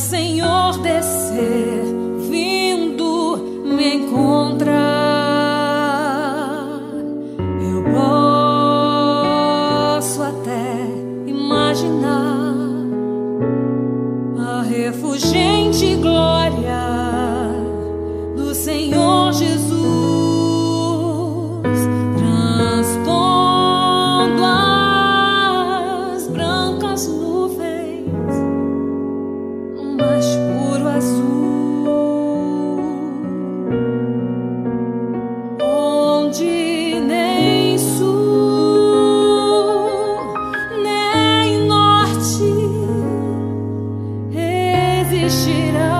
Senhor descer, vindo me encontrar. Eu posso até imaginar a refulgente glória do Senhor Jesus, transpondo as brancas nuvens no mais puro azul, onde nem sul nem norte existirá.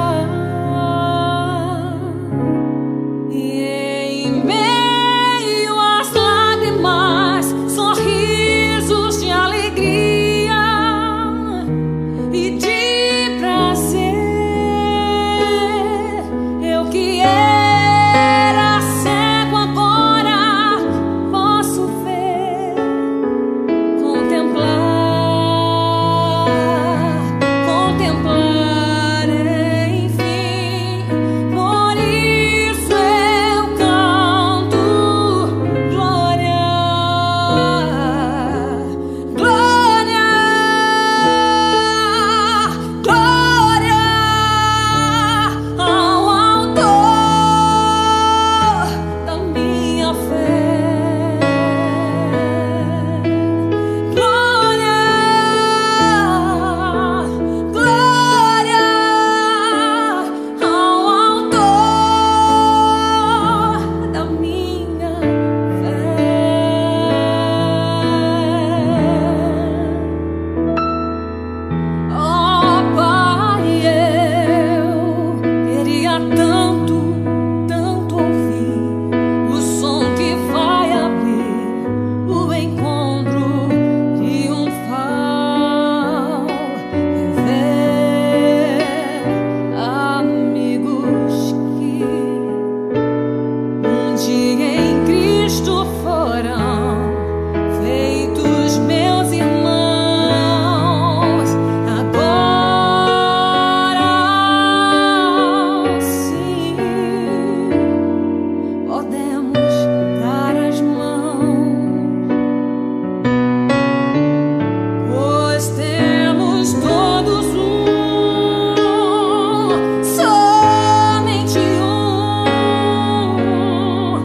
Somente um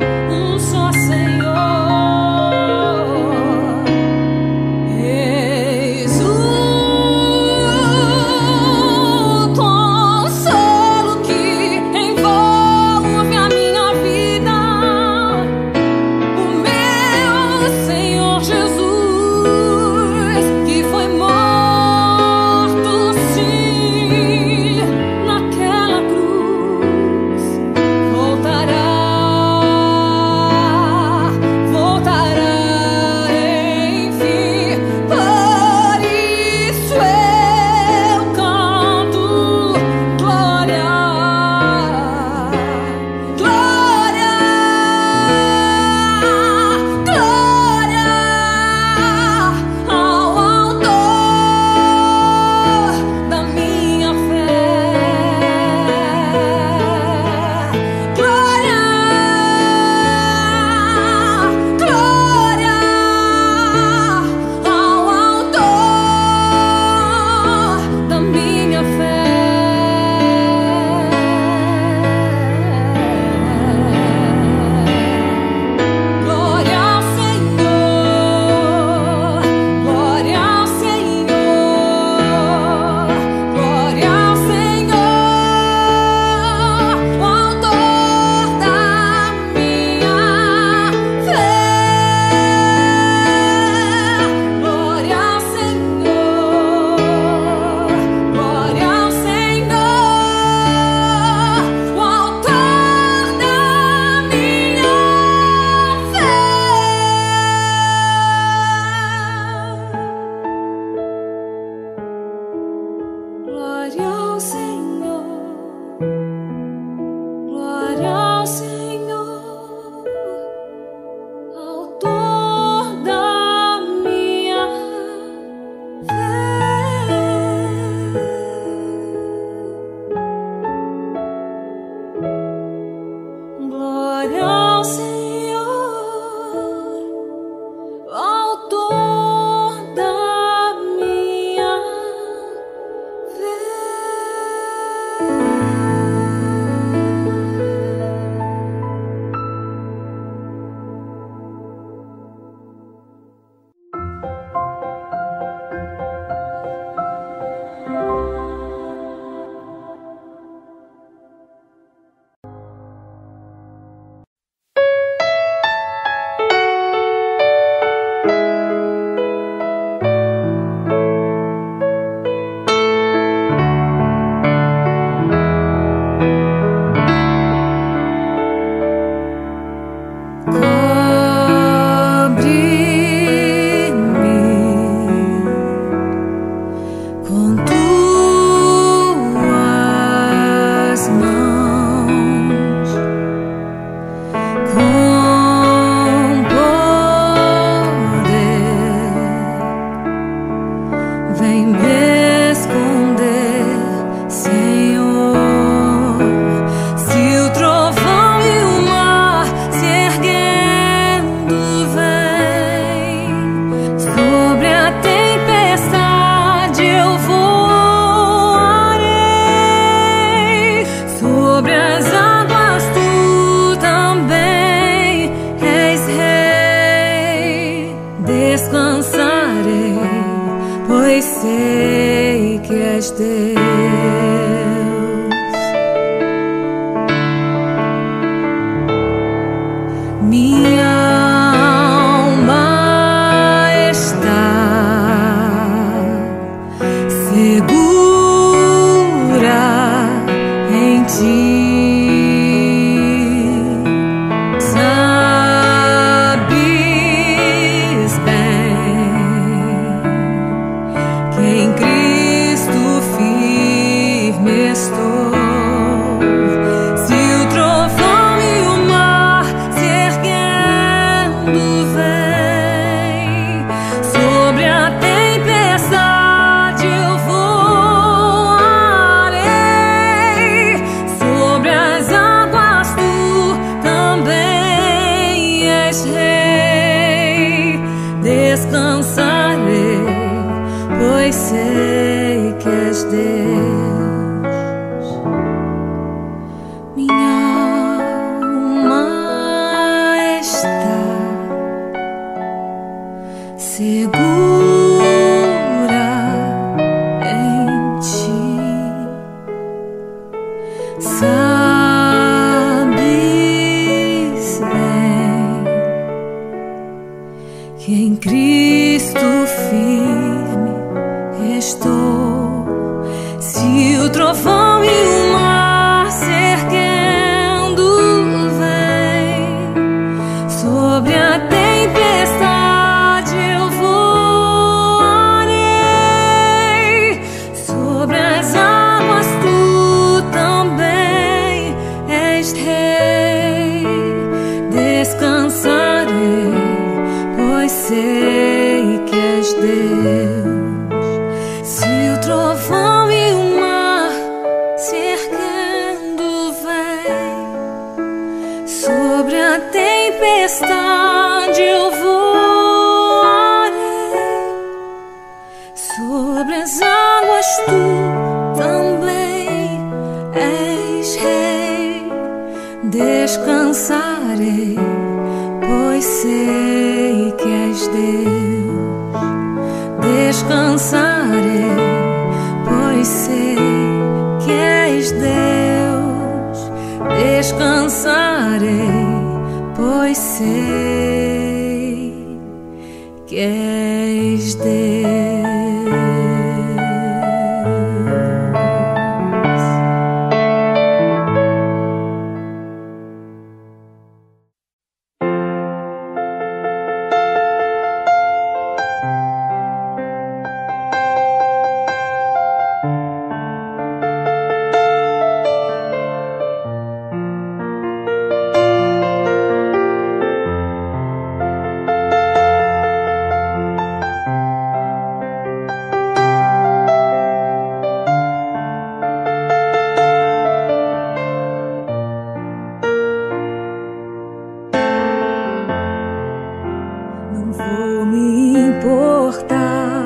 vou me importar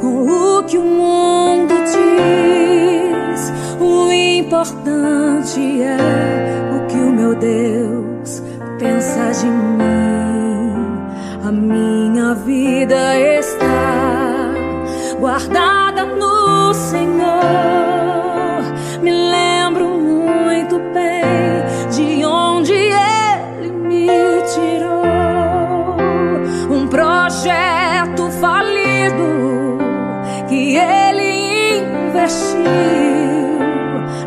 com o que o mundo diz. O importante é o que o meu Deus pensa de mim. A minha vida está guardada no Senhor. Me lembro muito bem de onde Ele me tirou. Um projeto falido que Ele investiu.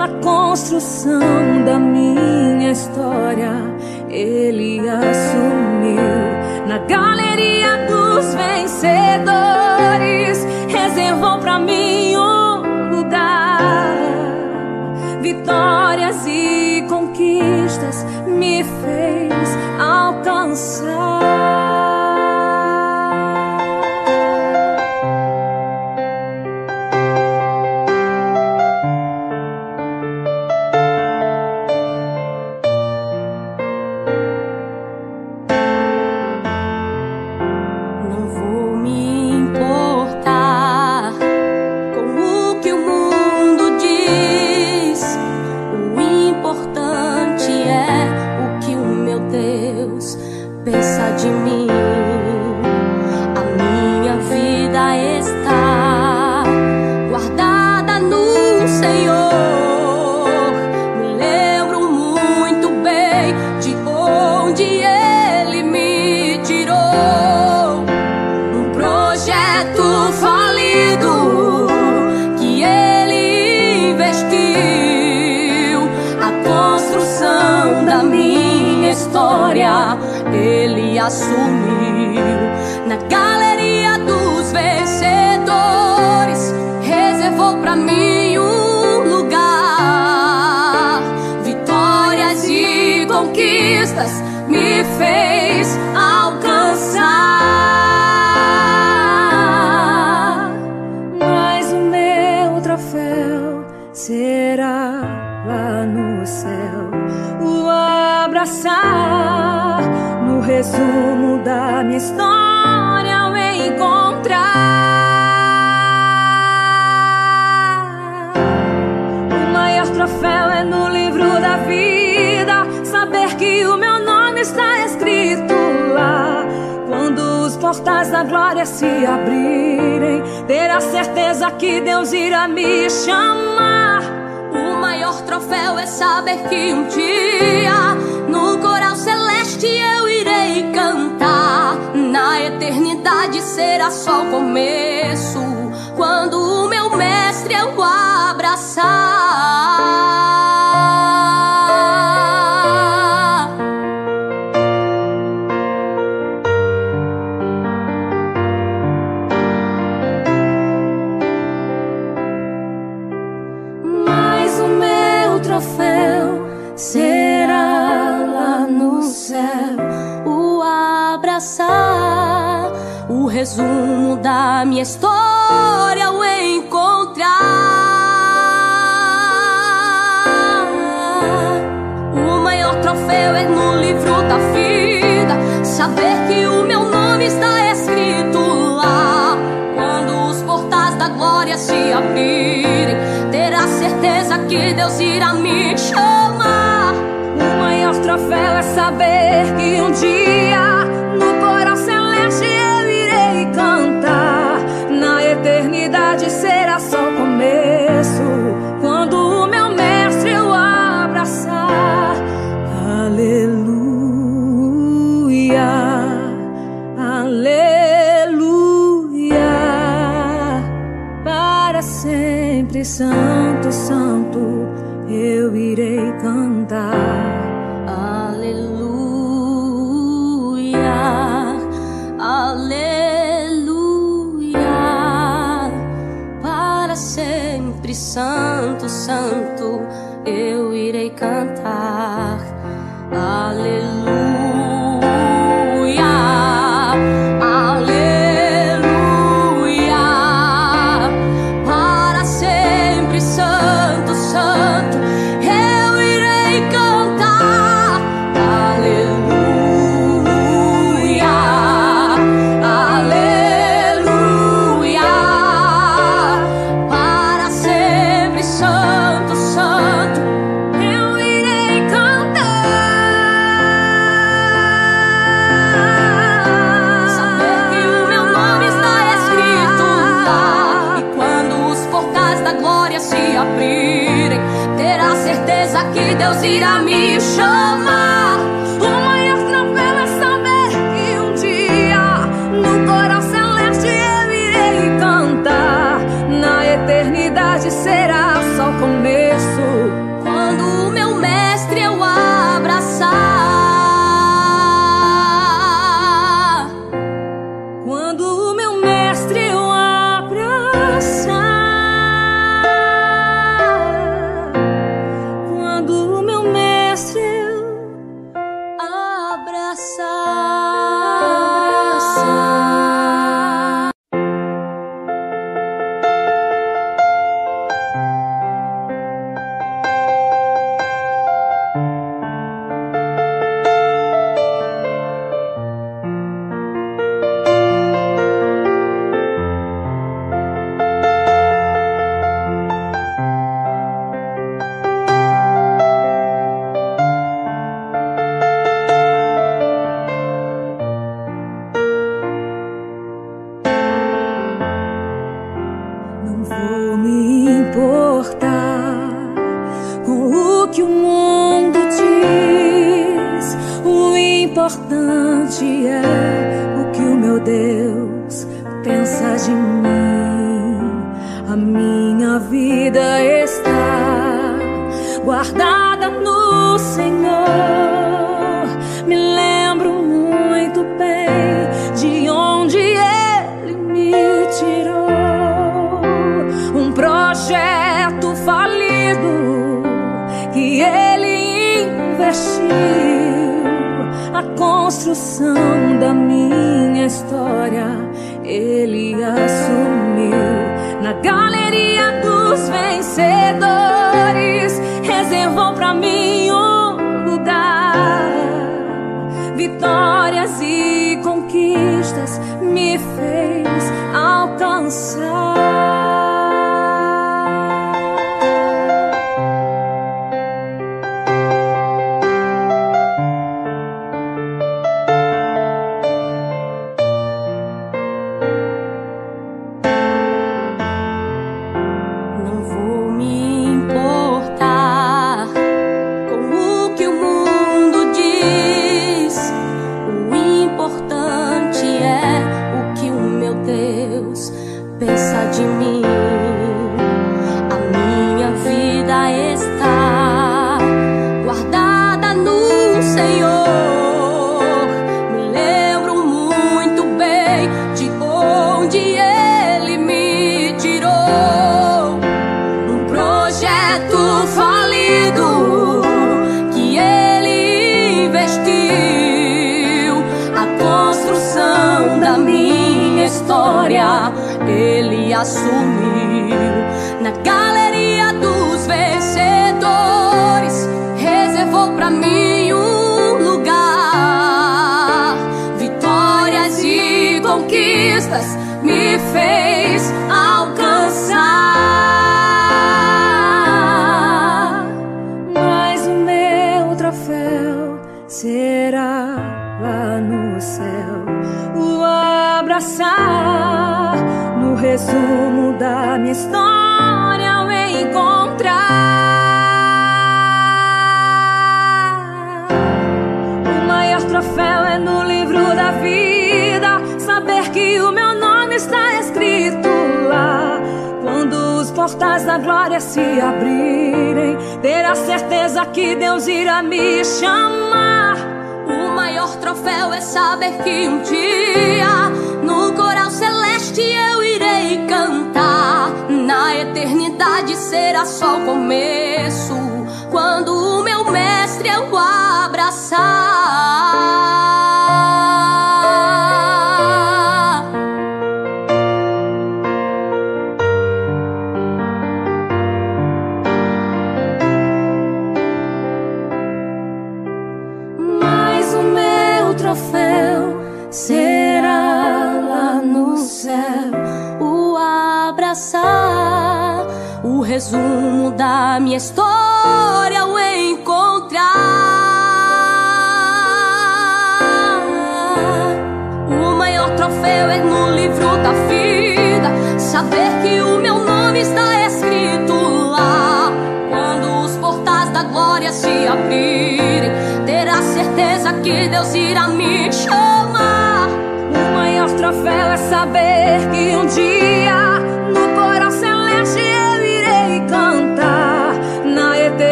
A construção da minha história Ele assumiu. Na galeria dos vencedores reservou pra mim um lugar. Vitórias e conquistas me fez alcançar. Não vou me importar de mim. A minha vida está guardada no Senhor. Me lembro muito bem de onde Ele me tirou. Um projeto falido que Ele investiu. A construção da minha história Ele assumiu. Na galeria dos vencedores reservou pra mim um lugar. Vitórias e conquistas me fez alcançar. Mas o meu troféu será lá no céu, o abraçar. O resumo da minha história ao encontrar. O maior troféu é no livro da vida, saber que o meu nome está escrito lá. Quando os portais da glória se abrirem, ter a certeza que Deus irá me chamar. O maior troféu é saber que um dia no coral celeste eu irei cantar. Na eternidade será só o começo, quando o meu mestre eu abraçar. Mas o meu troféu será lá no céu, o abraçar, o resumo da minha história ao encontrar. O maior troféu é no livro da vida, saber que o meu nome está escrito lá. Quando os portais da glória se abrirem, ter a certeza que Deus irá me chamar. O maior troféu é saber que um dia no coral celeste eu irei cantar. Na eternidade será só o começo, quando o meu mestre eu abraçar. Aleluia, aleluia. Para sempre, santo, santo, eu irei cantar. Aleluia, aleluia. Para sempre, santo, santo, eu irei cantar. Aleluia, aleluia. Para sempre, santo, santo, eu irei cantar. Aleluia. Santo, santo,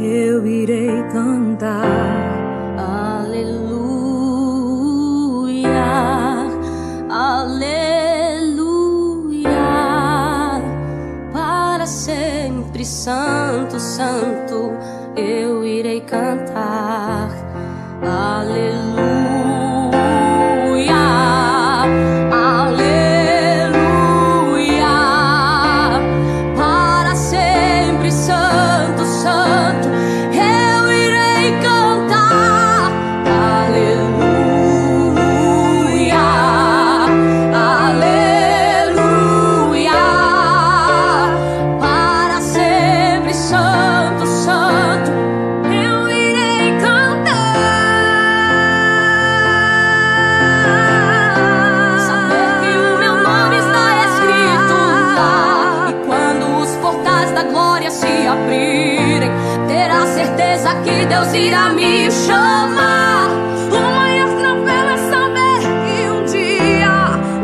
eu oiré cantar. Aleluya, aleluya. Para sempre, santo, santo, eu irei cantar. Aleluya. Deus irá me chamar. O mais tranquilo é saber que um dia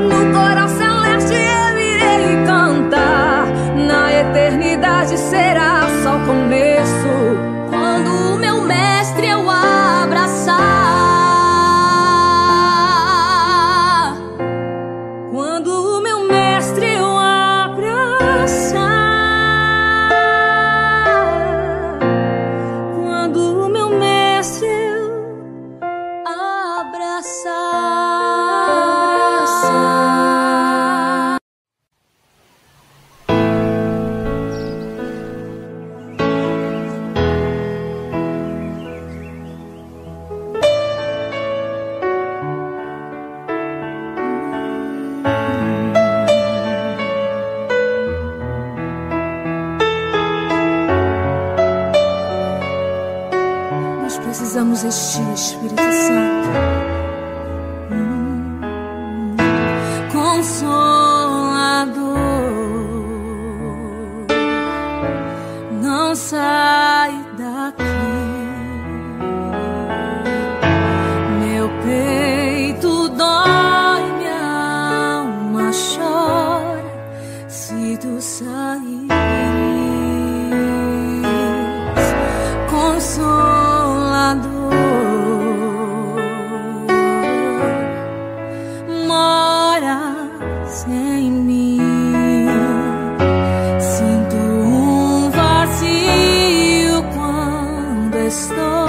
no coral celeste eu irei cantar. Na eternidade será só o começo, quando o meu mestre eu abraçar. Quando o meu mestre eu abraçar. Precisamos de ti, Espírito Santo, Consolador. Não sai daqui. Meu peito dói, minha alma chora se tu saíres. Consolador, moras em mim. Sinto vazio quando estou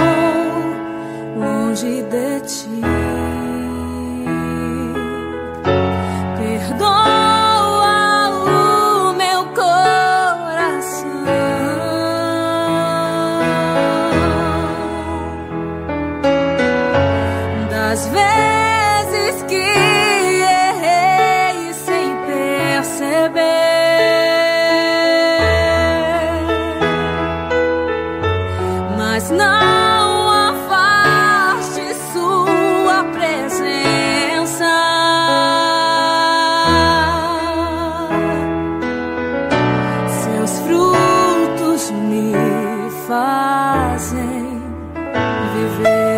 longe de ti. Perdoa o meu coração das vezes que não afaste sua presença. Seus frutos me fazem viver.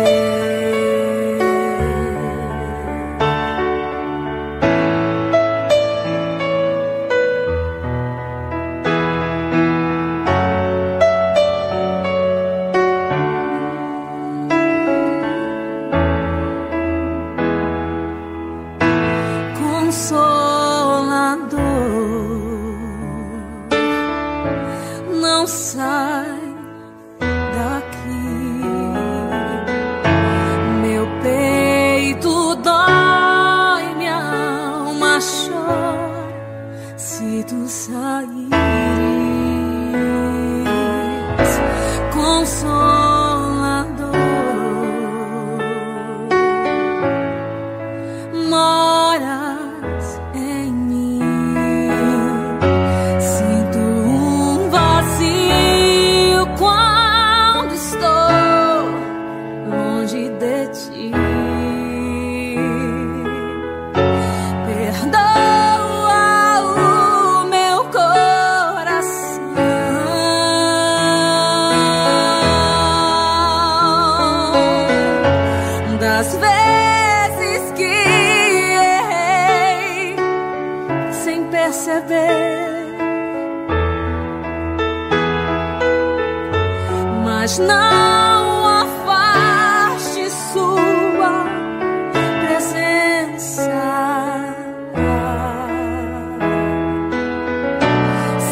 Consolador, não sai daqui. Meu peito dói, minha alma chora se tu saíres. Consolador, moras em mim. Sinto vazio quando estou longe de ti. Perdoa o meu coração das vezes que errei sem perceber. mas não afaste sua presença.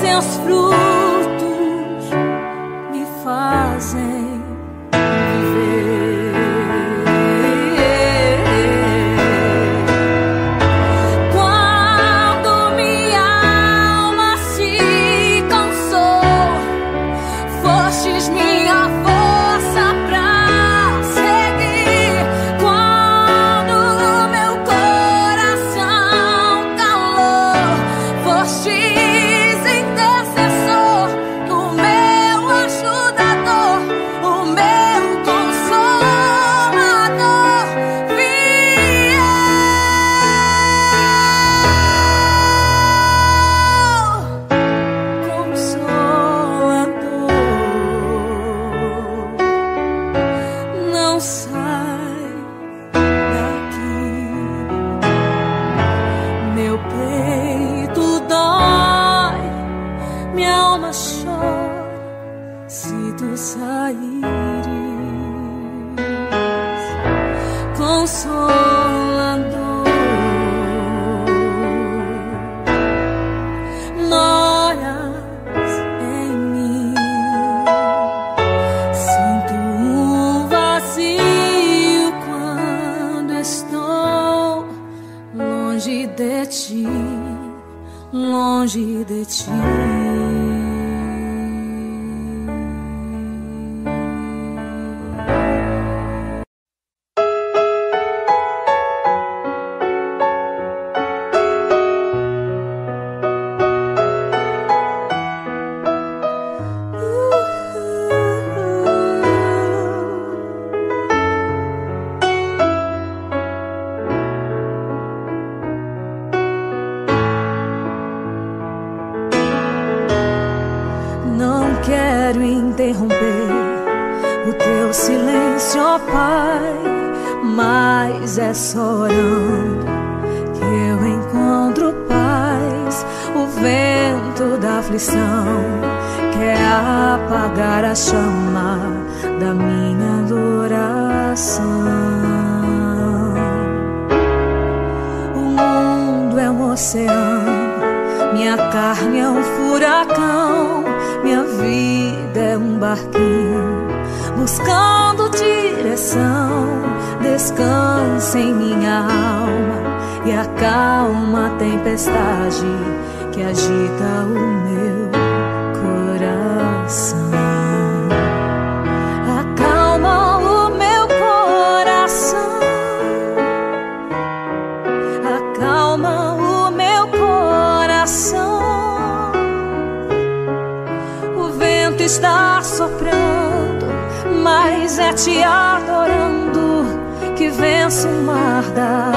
Seus frutos me fazem viver. Quando minha alma se cansou, fostes minha força pra seguir. Quando meu coração calou, fostes se tu saíres, consolador, moras em mim. Sinto vazio quando estou longe de ti, longe de ti. Quero interromper o teu silêncio, ó Pai, mas é só orando que eu encontro paz. O vento da aflição quer apagar a chama da minha adoração. O mundo é um oceano, minha carne é um furacão. Minha vida é um barquinho buscando direção. Descansa em minha alma e acalma a tempestade que agita o meu coração. Acalma o meu coração, acalma o meu coração. Está soprando, mas é te adorando que venço o mar da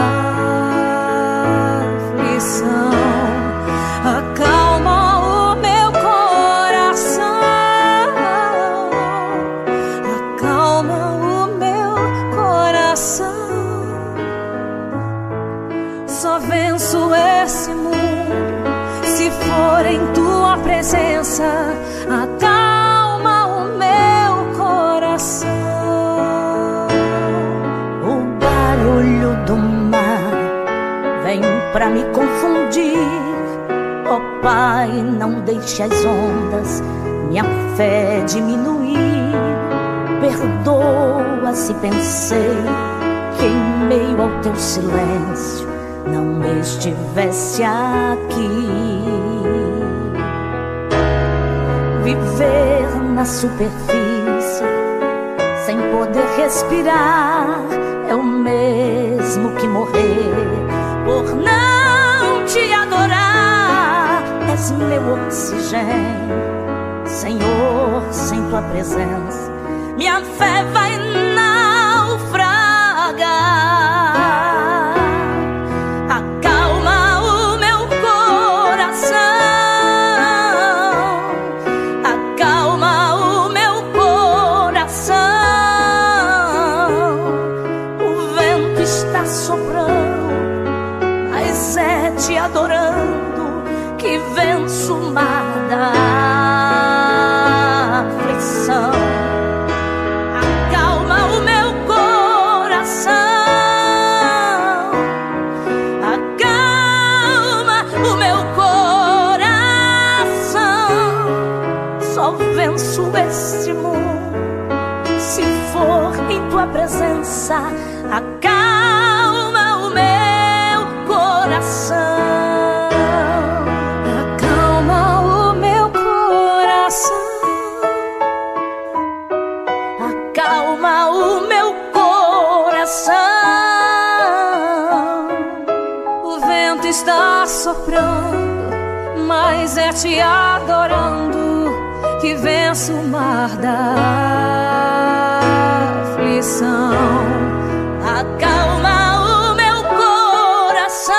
aflição. Acalma o meu coração, acalma o meu coração. Só venço esse mundo se for em tua presença. Acalma pra me confundir, ó Pai, não deixe as ondas minha fé diminuir. Perdoa se pensei que em meio ao teu silêncio não estivesse aqui. Viver na superfície sem poder respirar é o mesmo que morrer por não te adorar. És meu oxigênio, Senhor, sem tua presença minha fé vai naufragar. Acalma o meu coração, acalma o meu coração. O vento está soprando, é te adorando que venço o mar da aflição. máximo se for em tua presença. Acalma o meu coração, acalma o meu coração, acalma o meu coração. O vento está soprando, mas é te adorando que venço o mar da aflição. Acalma o meu coração,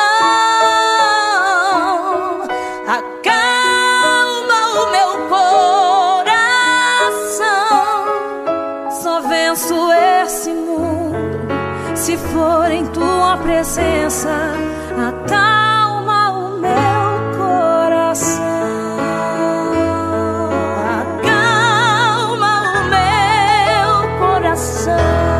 acalma o meu coração. Só venço esse mundo se for em tua presença. Acalma o meu coração, acalma o meu coração.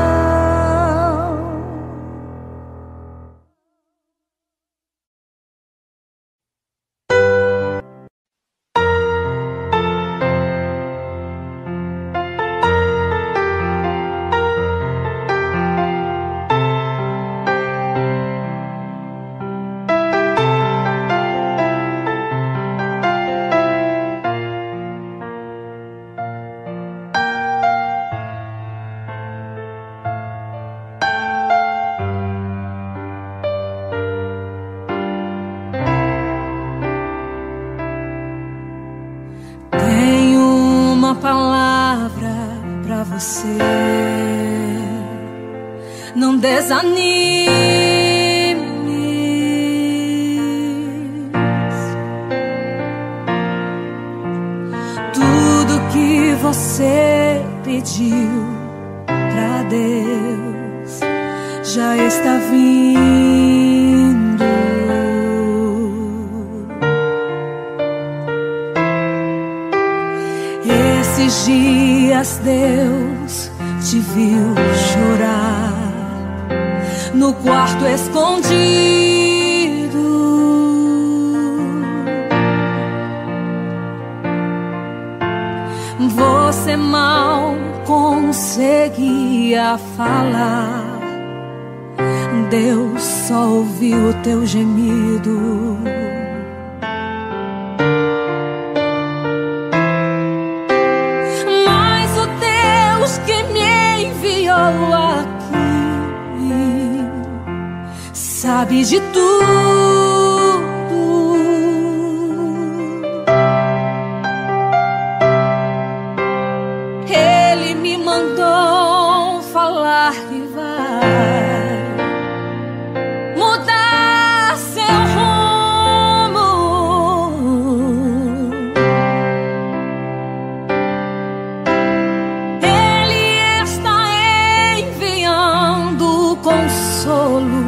Não desanimes. Tudo que você pediu pra Deus já está vindo. Esses dias Deus te viu chorar no quarto escondido. Você mal conseguia falar, Deus só ouviu o teu gemido. Mas o Deus que me enviou a sabe de tudo. Ele me mandou falar que vai mudar seu rumo. Ele está enviando o consolo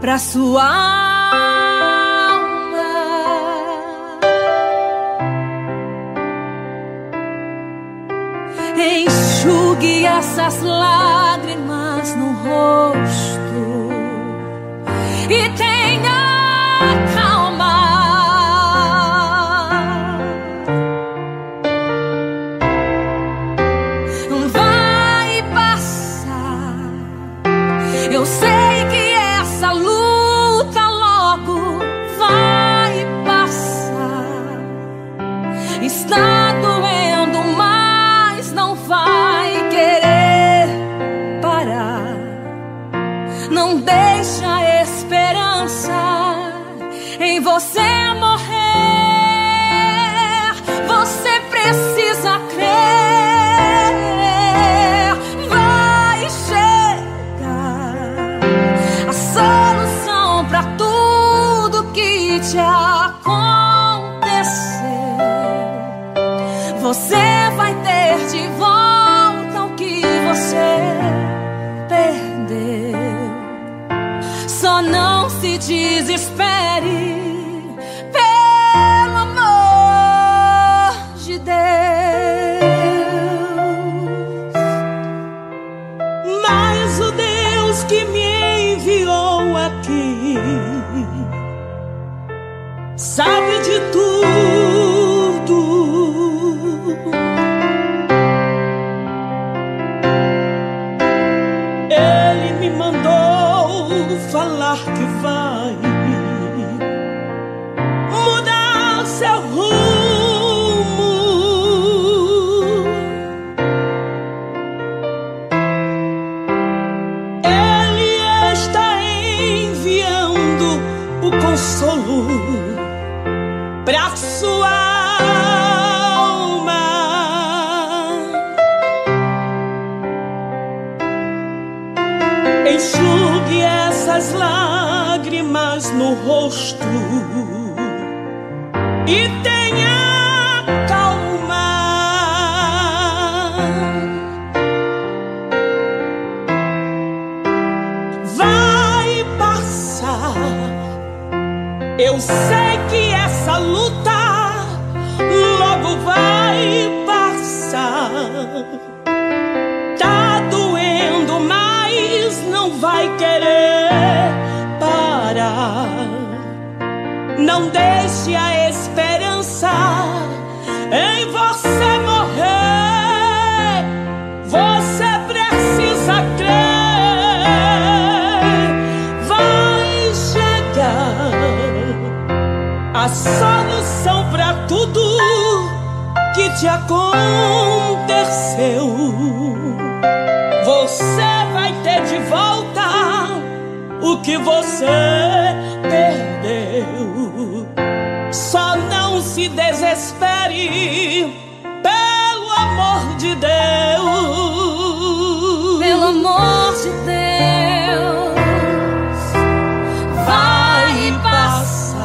pra sua alma. Enxugue essas lágrimas no rosto e tenha calma. Vai passar. Eu sei que essa luta logo vai passar. Está doendo, mas não vai querer parar. Não deixa a esperança em você morrer. Você precisa crer. Solução pra tudo que te aconteceu. Você vai ter de volta o que você perdeu. Só não se desespere, pelo amor de Deus. Mas o Deus que me enviou aqui sabe de tudo. falar que vai mudar o seu rumo. Ele está enviando o consolo para sua alma. Enxugue essas lágrimas no rosto e tenha calma. Vai passar. Eu sei que essa luta logo vai passar. Tá doendo, mas não vai querer parar. Não deixe a esperança em você morrer. Você precisa crer. Vai chegar a solução pra tudo que te aconteceu. Você vai ter de volta o que você perdeu. Só não se desespere, pelo amor de Deus. Pelo amor de Deus, vai passar.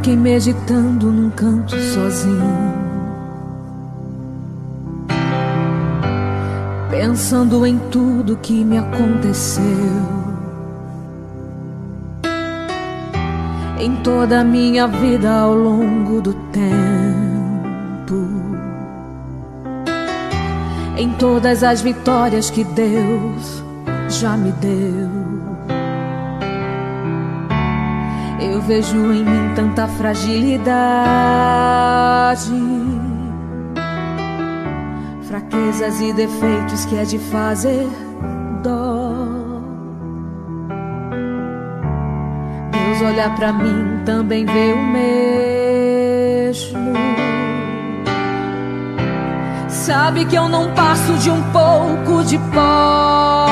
Fiquei meditando num canto sozinho, pensando em tudo que me aconteceu, em toda a minha vida ao longo do tempo, em todas as vitórias que Deus já me deu. Eu vejo em mim tanta fragilidade, fraquezas e defeitos que é de fazer dó. Deus olha pra mim, também vê o mesmo. Sabe que eu não passo de um pouco de pó,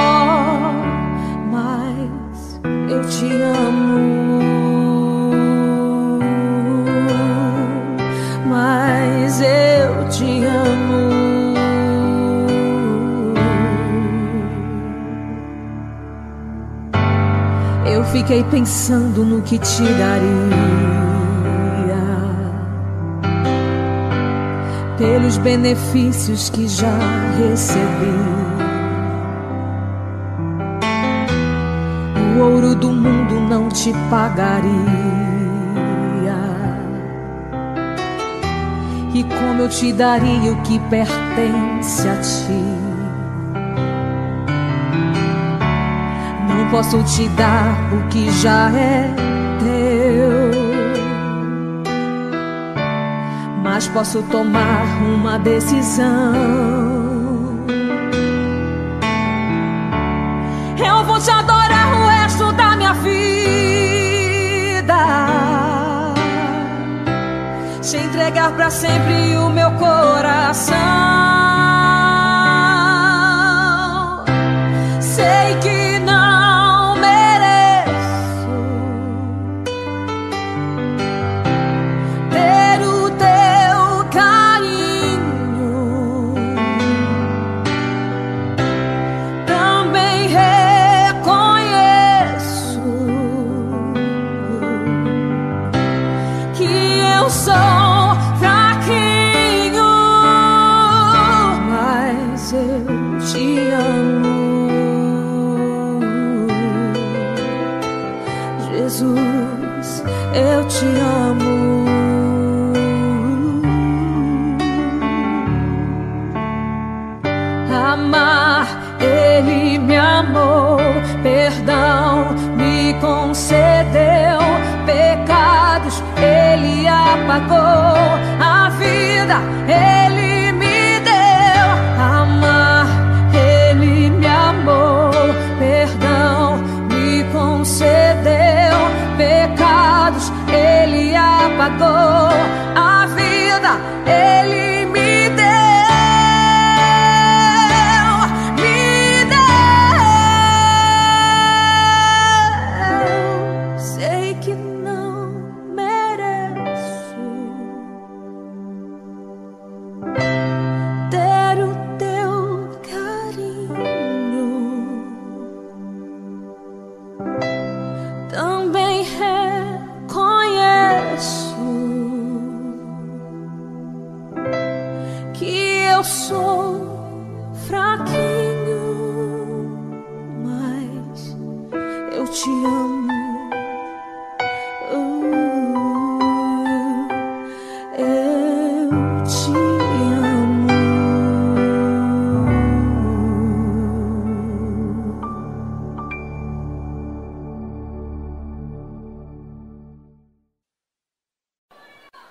mas eu te amo. Mas eu te amo. Eu fiquei pensando no que te daria pelos benefícios que já recebi. O ouro do mundo não te pagaria. E como eu te daria o que pertence a ti? Não posso te dar o que já é teu, mas posso tomar uma decisão. Eu vou te adorar o resto da minha vida. Te entregar pra sempre o meu coração. Sei que não mereço ter o teu carinho. Também reconheço que eu sou fraquinho, mas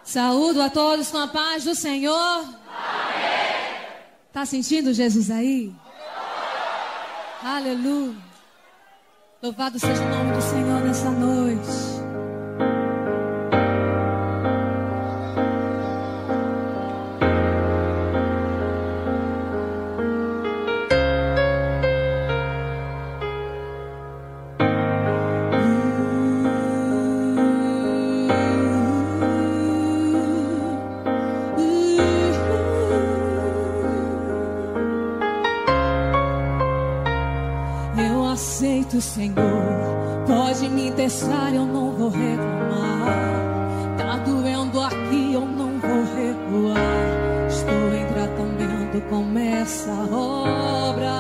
Saúdo a todos com a paz do Senhor. Amém. Está sentindo Jesus aí? Aleluia. Louvado seja o nome do Senhor nessa noite. Senhor, pode me testar, eu não vou reclamar. Tá doendo aqui, eu não vou recuar. Estou em tratamento, começa a obra.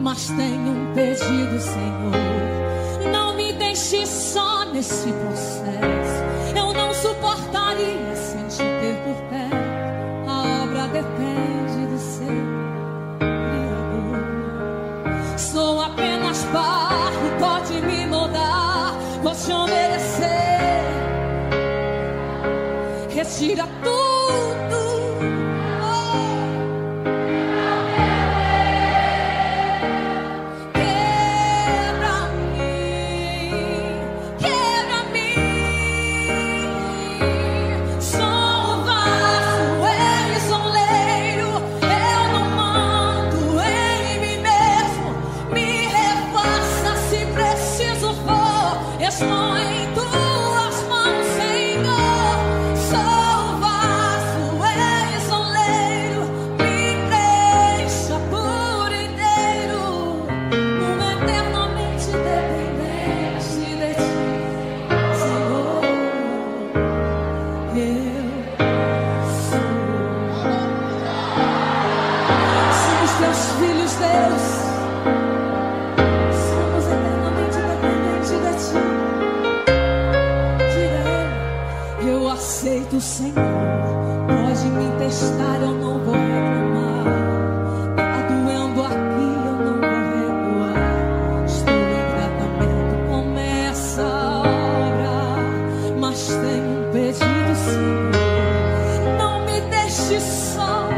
Mas tenho um pedido, Senhor, não me deixe só nesse processo. Eu não suportaria sem te ter por perto. A obra depende do Senhor. Sou apenas barro, pode me moldar, vou te obedecer. Retira tudo, oh. Quebra-me. Sou um vaso, eres um oleiro, eu não mando em mim mesmo. Me refaça se preciso for, estou em tuas mãos, Senhor. Sou vaso, eres um oleiro, me deixa por inteiro, uma eternamente dependente de ti, Senhor. Eu sou, somos teus filhos, Deus. Aceito, Senhor, pode me testar, eu não vou reclamar. Tá doendo aqui, eu não vou recuar. Estou em tratamento, começa a obra. Mas tenho um pedido, Senhor, não me deixe só.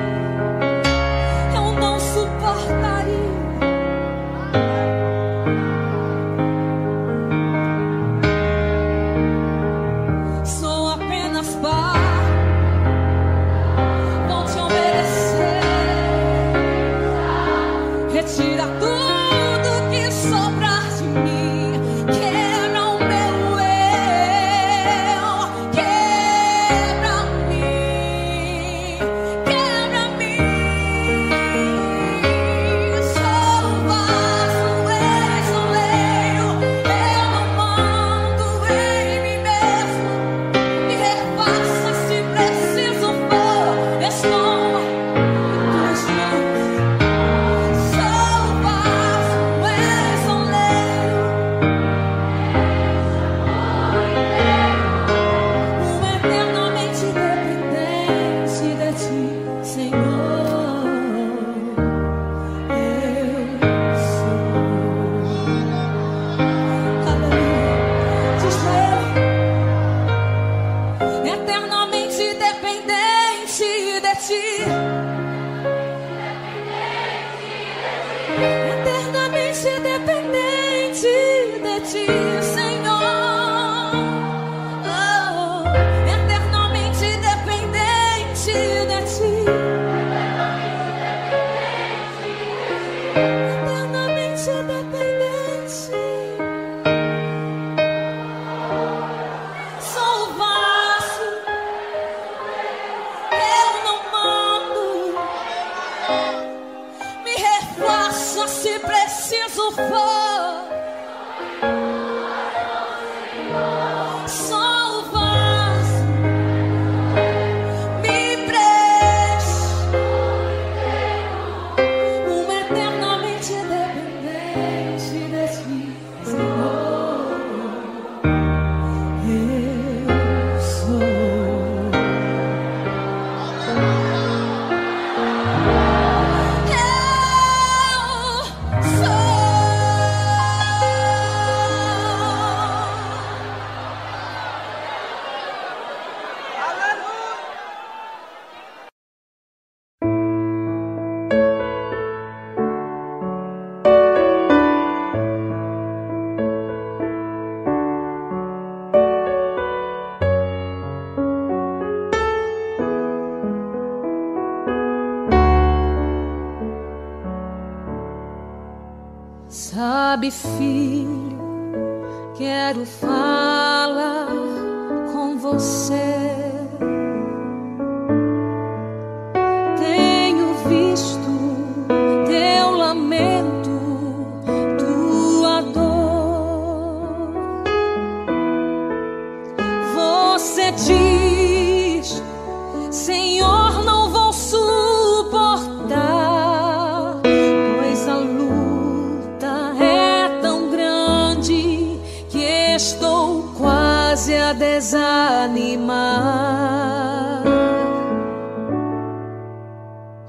Eu não suportaria. Don't you Sabe, filho, quero falar com você. Tenho visto teu lamento, tua dor. Você diz, Senhor, não vou suportar. Estou quase a desanimar.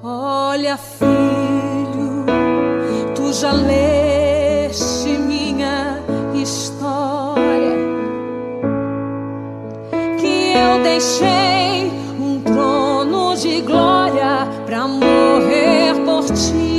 Olha, filho, tu já leste minha história, que eu deixei um trono de glória pra morrer por ti.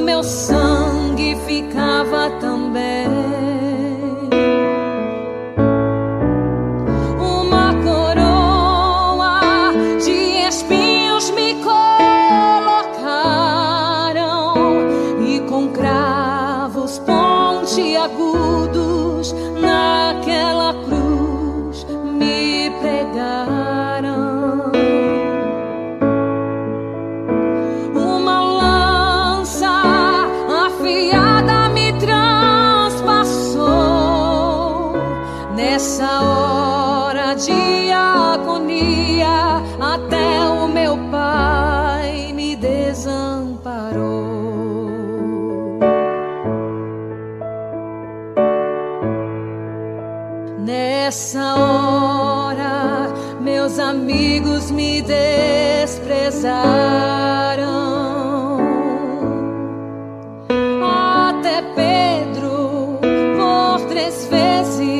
Meu sangue ficava também. Uma coroa de espinhos me colocaram e com cravos pontiagudos naquela cruz me pregaram. Nessa hora de agonia, até o meu pai me desamparou. Nessa hora, meus amigos me desprezaram. Até Pedro, por 3 vezes,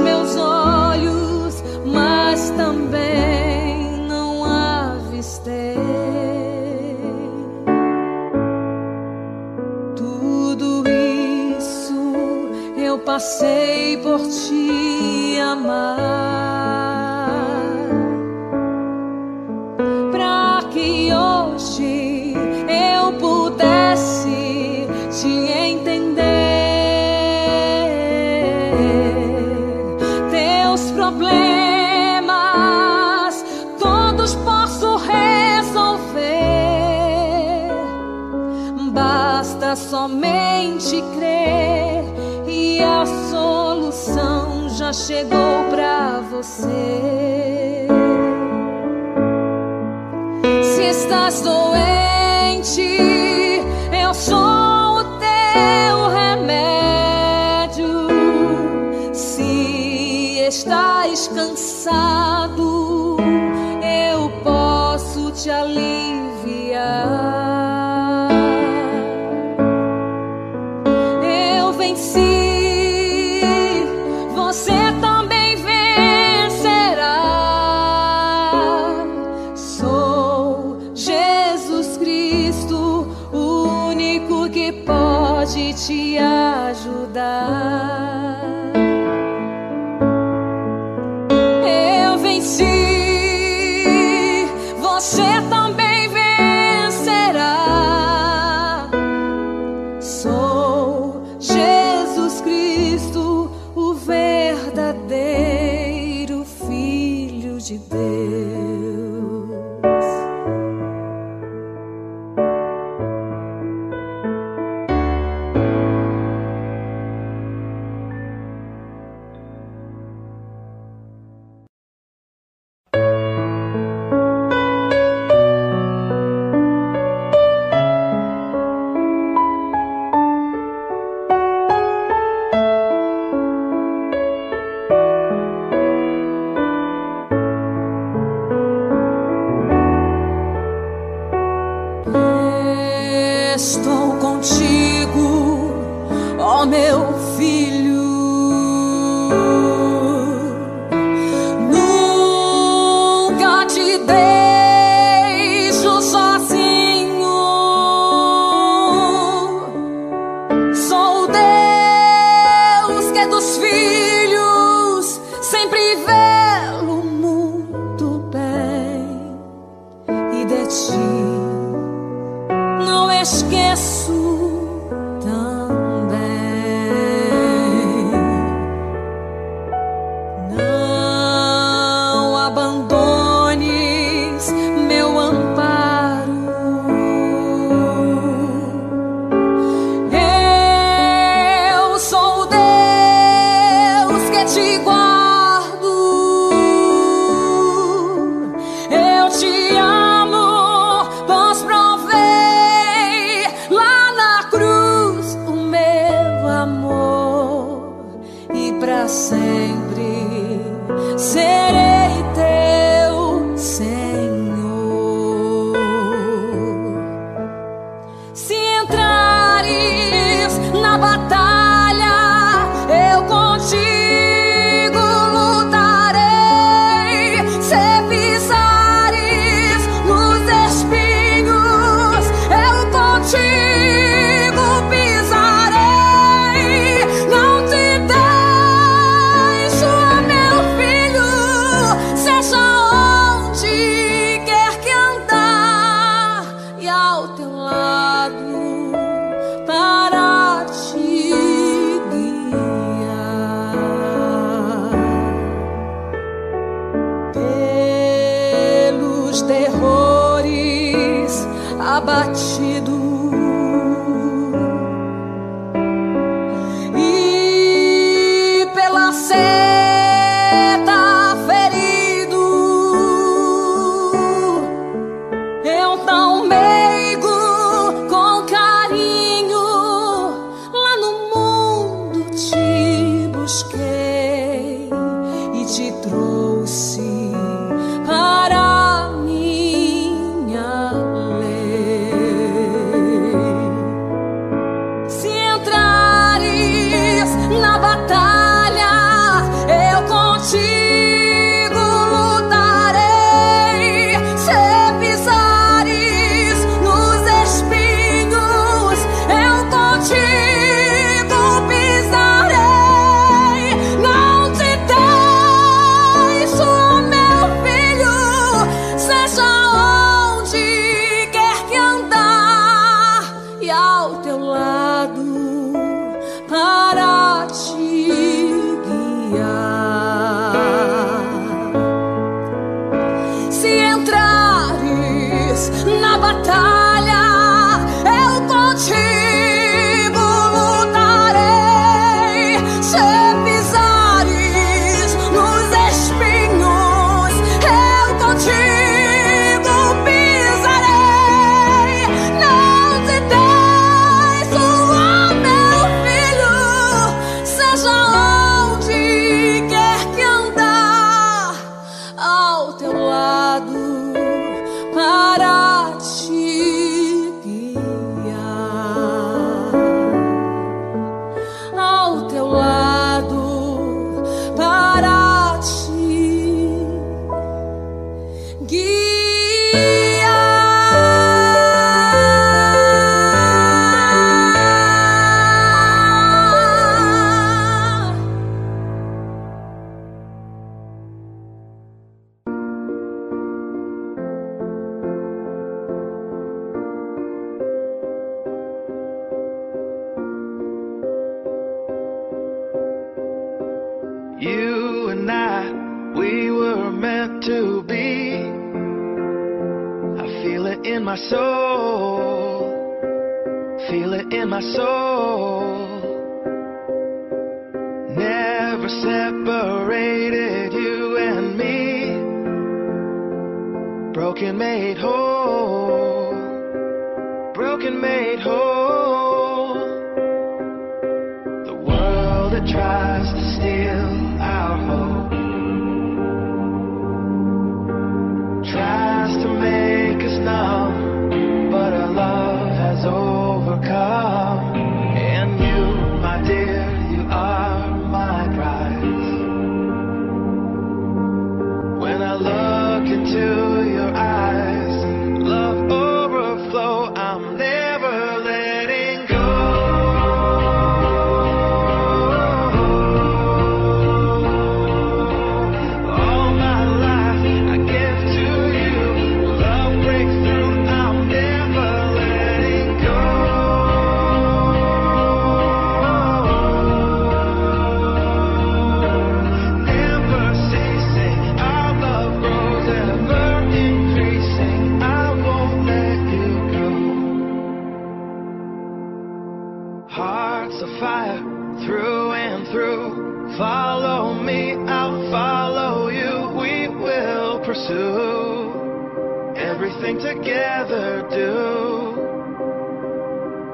meus olhos, mas também não avistei. Tudo isso eu passei por te amar, pra que hoje eu pudesse te entender. Problemas todos posso resolver, basta somente crer e a solução já chegou pra você. estás doente, eu sou o teu remédio. Se estás cansado, eu posso te aliviar. Eu venci, você também vencerá. Sou Jesus Cristo, o único que pode te ajudar. Eu venci. Você também vencerá. Sou Jesus Cristo, o verdadeiro Filho de Deus. Estou contigo, ó meu filho, nunca te deixo sozinho. Sou Deus que dos filhos sempre vê o mundo bem, e de ti esqueço também. Não abandones meu amparo. Eu sou Deus que te guardo. Eu te amo, pois provei pra sempre serei teu Senhor. Se entrares na batalha, eu contigo lutarei. Se pisares nos espinhos, eu contigo. Terrores abatido e pela seta ferido, eu tão meigo com carinho lá no mundo te busquei e te trouxe para para te guiar. Se entrares na batalha, eu contigo lutarei. Se pisares nos espinhos, eu contigo pisarei. in my soul, feel it in my soul. Never separated, you and me, broken made whole, broken made whole. The world that tries to steal our hope, tries to make us numb, but our love has overcome. And you, my dear, you are my prize. When I look into your eyes, love overflow, I'm never letting go. All my life I give to you, love breaks through, I'm never letting go. Never ceasing, our love grows ever increasing, I won't let you go. Hearts of fire, through and through, follow me, I'll follow you, we will pursue everything together, do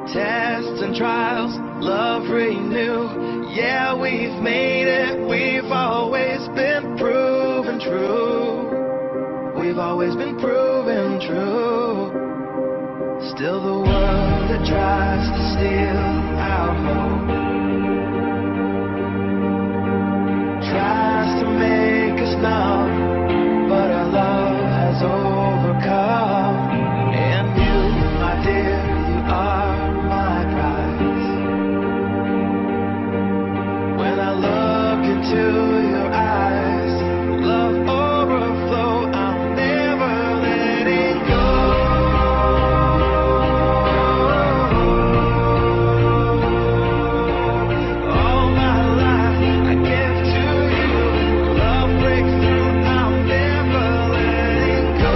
tests and trials, love renew. Yeah, we've made it, we've always been proven true, we've always been proven true. Still the world that tries to steal our hope, tries to make us numb, but our love has overcome. And you, my dear, you are my prize. When I look into your eyes, love overflow, I'm never letting go. All my life I give to you, love breaks through, I'm never letting go.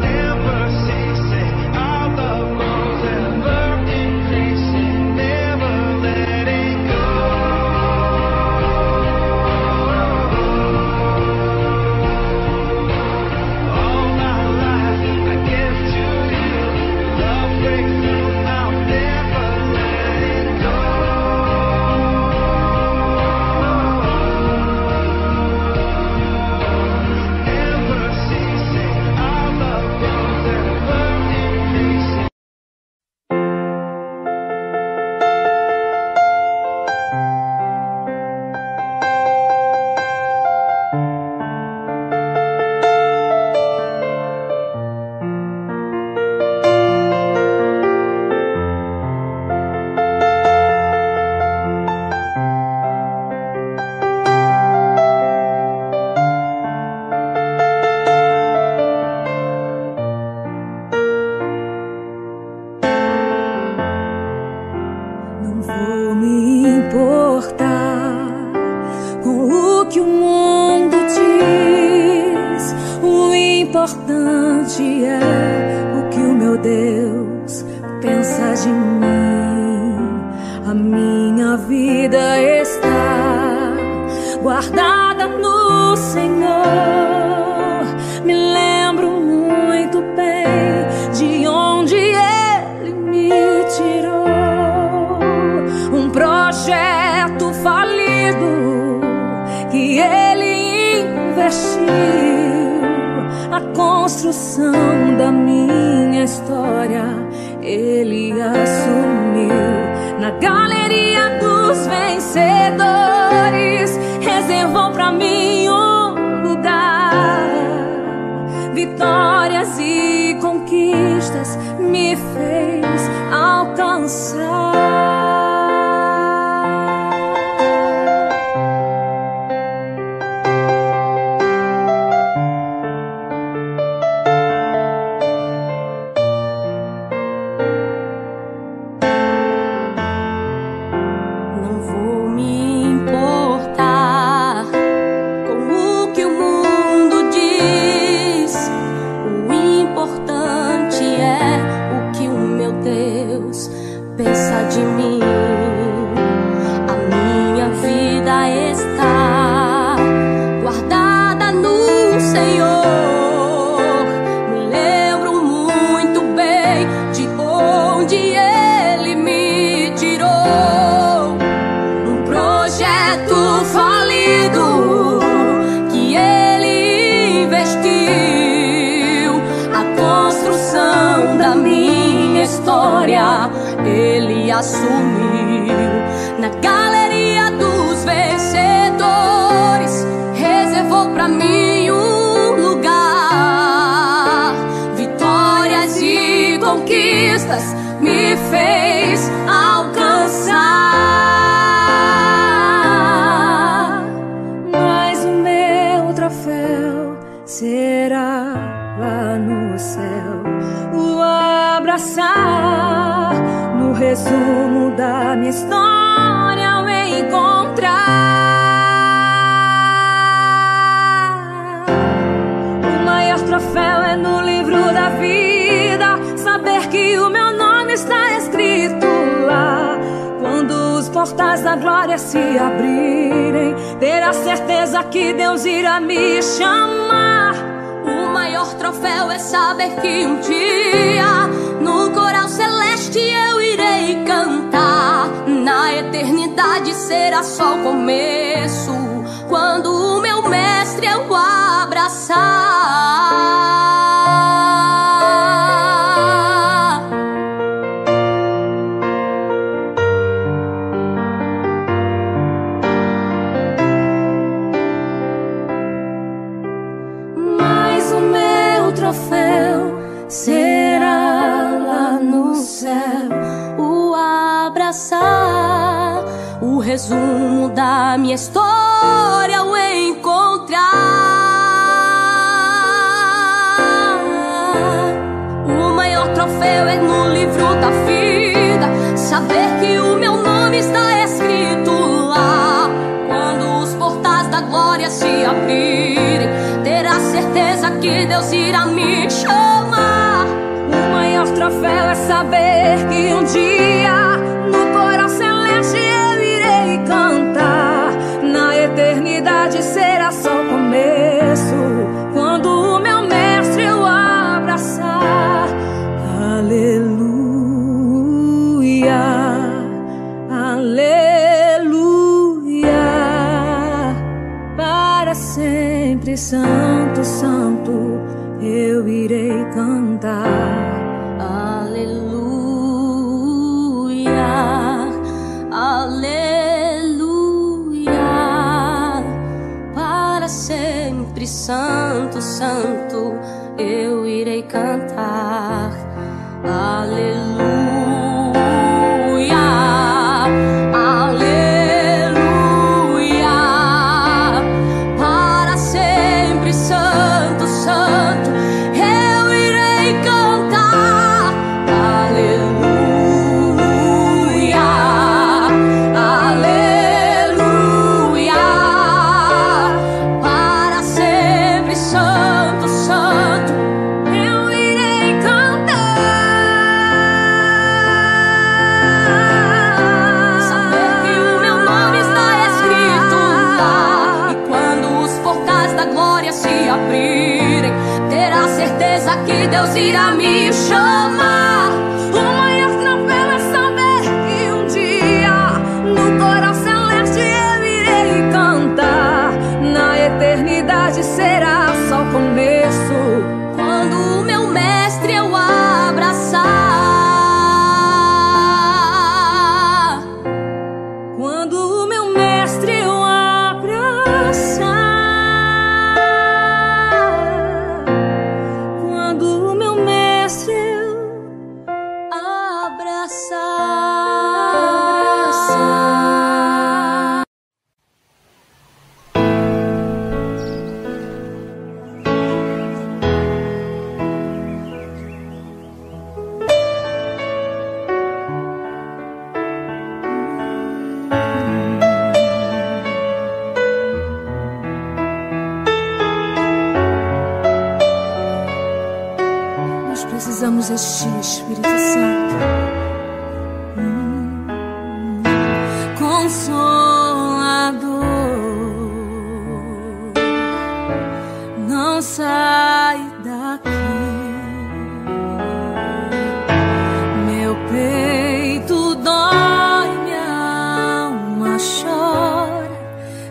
Never ceasing, our love grows ever increasing, never letting go. All my life I give to you, love breaks through, I'm never letting go. Never ceasing, our love grows ever increasing. Não vou me importar com o que o mundo diz. O importante é o que o meu Deus pensa de mim. A minha vida está guardada no Senhor. Me lembro muito bem de onde Ele me tirou. Projeto falido que ele investiu, a construção da minha história ele assumiu. Na galeria dos vencedores reservou pra mim lugar. Vitórias e conquistas me fez alcançar. nada sumiu na galeria dos vencedores. Reservou pra mim um lugar, vitórias e conquistas me fez alcançar. Mas o meu troféu será lá no céu, o abraçar no resumo da minha história, ao encontrar. O maior troféu é no livro da vida, saber que o meu nome está escrito lá. Quando os portais da glória se abrirem, ter a certeza que Deus irá me chamar. O maior troféu é saber que um dia no coral celeste eu irei cantar. Na eternidade será só o começo, quando o meu mestre eu abraçar. Mas o meu troféu será lá no céu, o abraçar, o resumo da minha história, o encontrar. O maior troféu é no livro da vida, saber que o meu nome está escrito lá. Quando os portais da glória se abrirem, terá certeza que Deus irá me chamar. O maior troféu é saber que um dia no coral celeste eu irei cantar. Na eternidade será só o começo, quando o meu mestre eu abraçar. Aleluia, aleluia, para sempre santo, santo, eu irei cantar. Aleluia, aleluia, para sempre santo, santo, eu irei cantar. Aleluia. Deus irá me chamar. O maior troféu é saber que um dia no coral celeste eu irei cantar. Na eternidade será só o começo, quando o meu mestre eu abraçar. Quando o meu mestre eu abraçar. Precisamos de ti, Espírito Santo. Consolador, não sai daqui. Meu peito dói, minha alma chora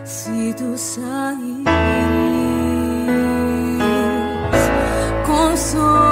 se tu saís. Consolador,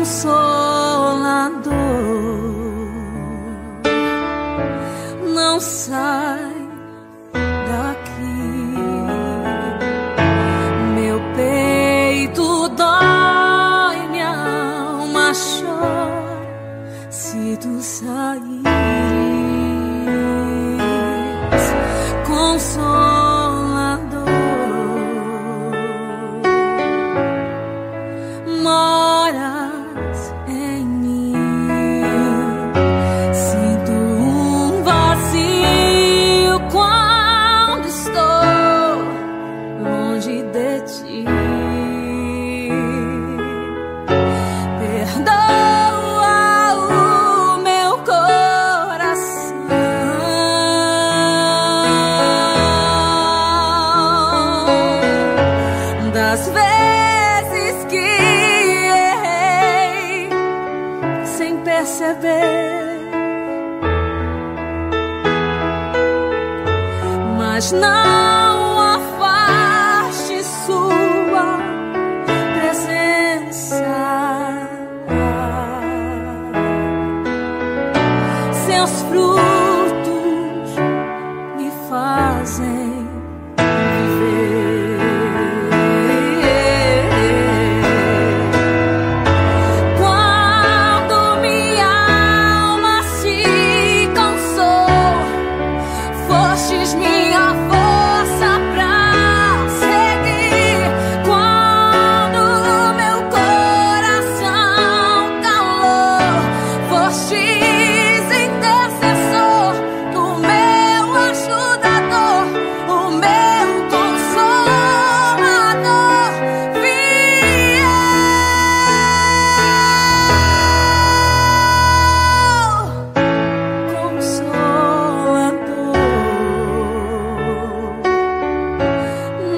Consolador, não sai daqui. Meu peito dói, minha alma chora se tu saíres. Consolador, moras em mim. Sinto vazio quando estou longe de ti. Perdoa o meu coração das vezes que errei sem perceber, mas não afaste sua presença. Seus frutos me fazem viver. Quando minha alma se cansou, fostes minha força pra seguir. Quando meu coração calou, fostes intercessor, o meu ajudador, o meu consolador fiel. Consolador,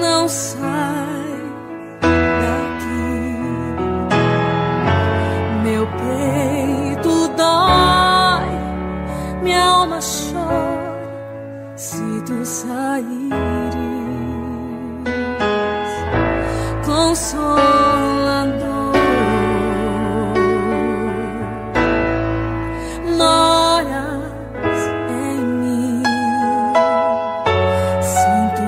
não sai daqui. Meu peito dói, minha alma chora se tu saíres. Consolador, moras em mim. Sinto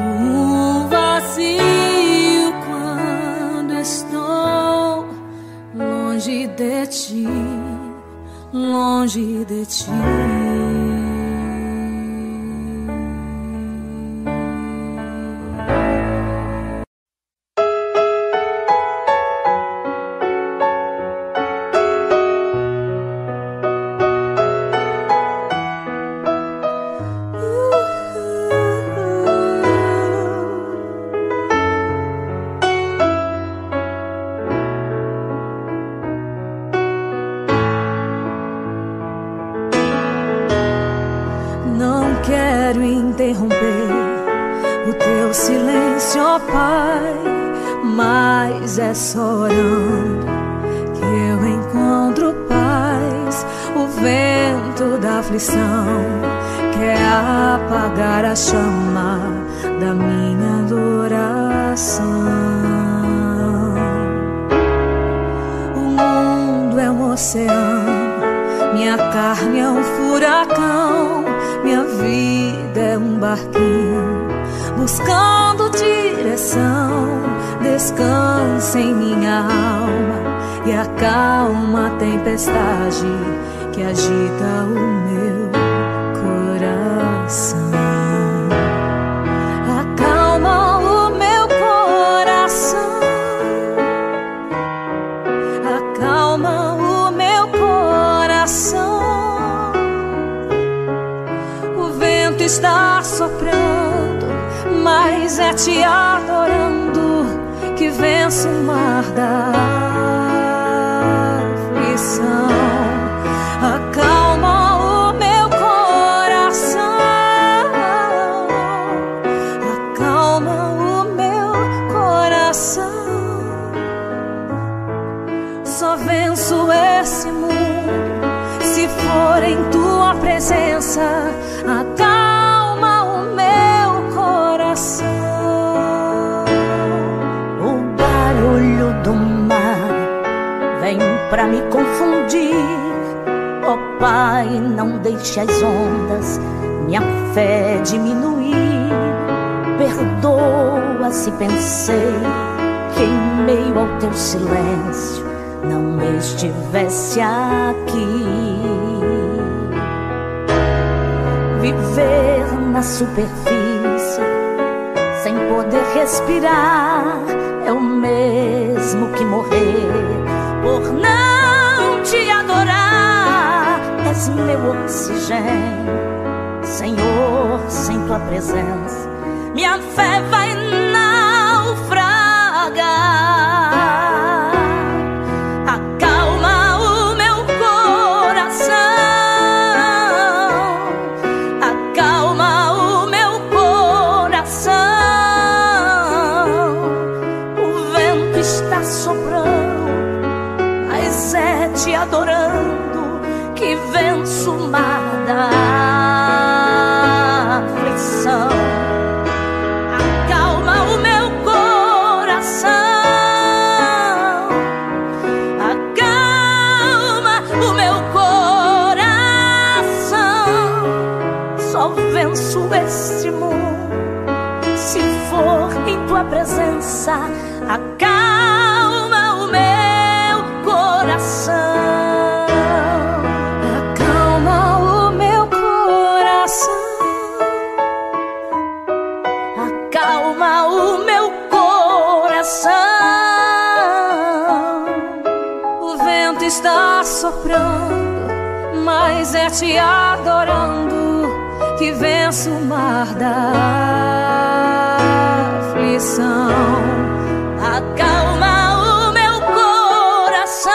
vazio quando estou longe de ti. Quero interromper o teu silêncio, ó Pai, mas é só orando que eu encontro paz. O vento da aflição quer apagar a chama da minha adoração. O mundo é um oceano, minha carne é um furacão. Minha vida é um barquinho buscando direção. Descansa em minha alma e acalma a tempestade que agita o meu coração. Acalma o meu coração, acalma o meu coração. Está soprando, mas é te adorando que venço o mar da aflição. Acalma o meu coração, acalma o meu coração. Só venço esse mundo se for em tua presença. O barulho do mar vem pra me confundir. Ó Pai, não deixe as ondas minha fé diminuir. Perdoa se pensei que em meio ao teu silêncio não estivesse aqui. Viver na superfície sem poder respirar é o mesmo que morrer por não te adorar. És meu oxigênio, Senhor, sem tua presença minha fé vai naufragar. Acalma o meu coração, acalma o meu coração. O vento está soprando, mas é te adorando que venço o mar da aflição. Este mundo, se for em tua presença, acalma o meu coração, acalma o meu coração, acalma o meu coração. O vento está soprando, mas é te adorando que venço o mar da aflição. Acalma o meu coração,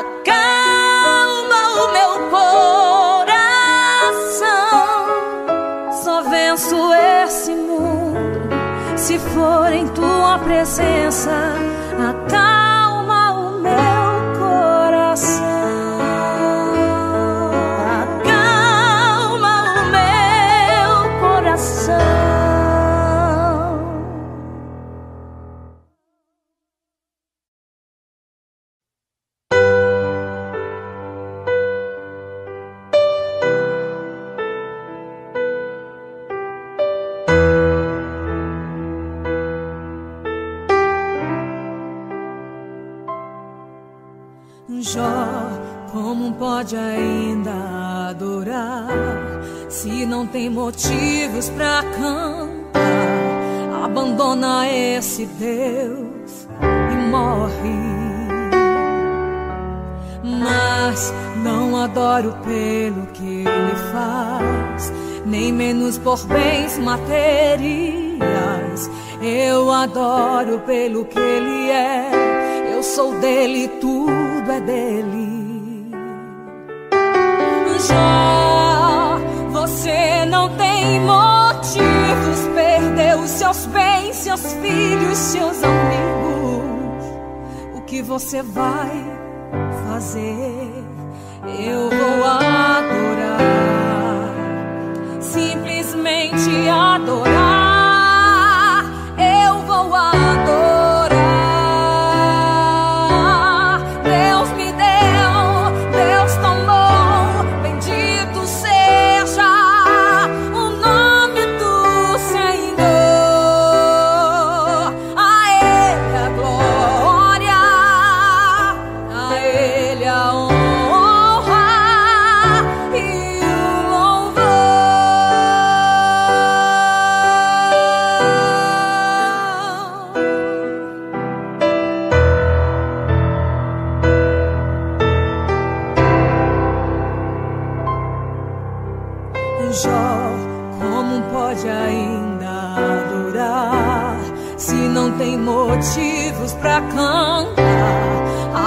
acalma o meu coração. Só venço esse mundo se for em tua presença. Acalma o meu coração, ainda adorar, se não tem motivos pra cantar, abandona esse Deus e morre. Mas não adoro pelo que ele faz, nem menos por bens materiais. Eu adoro pelo que ele é, eu sou dele, tudo é dele. Jó, você não tem motivos, perdeu os seus bens, seus filhos, seus amigos. O que você vai fazer? Eu vou adorar, simplesmente adorar. Eu vou adorar.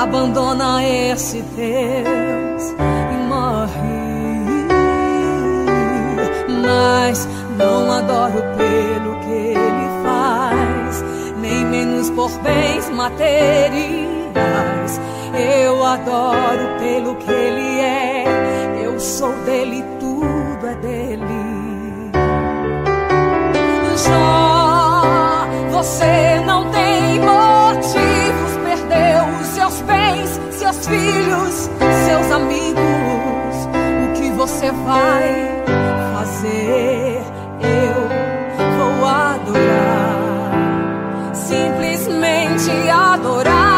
Abandona esse Deus e morre. Mas não adoro pelo que ele faz, nem menos por bens materiais. Eu adoro pelo que ele é, eu sou dele, tudo é dele. Jó, você não tem motivos seus filhos, seus amigos. O que você vai fazer? Eu vou adorar, simplesmente adorar.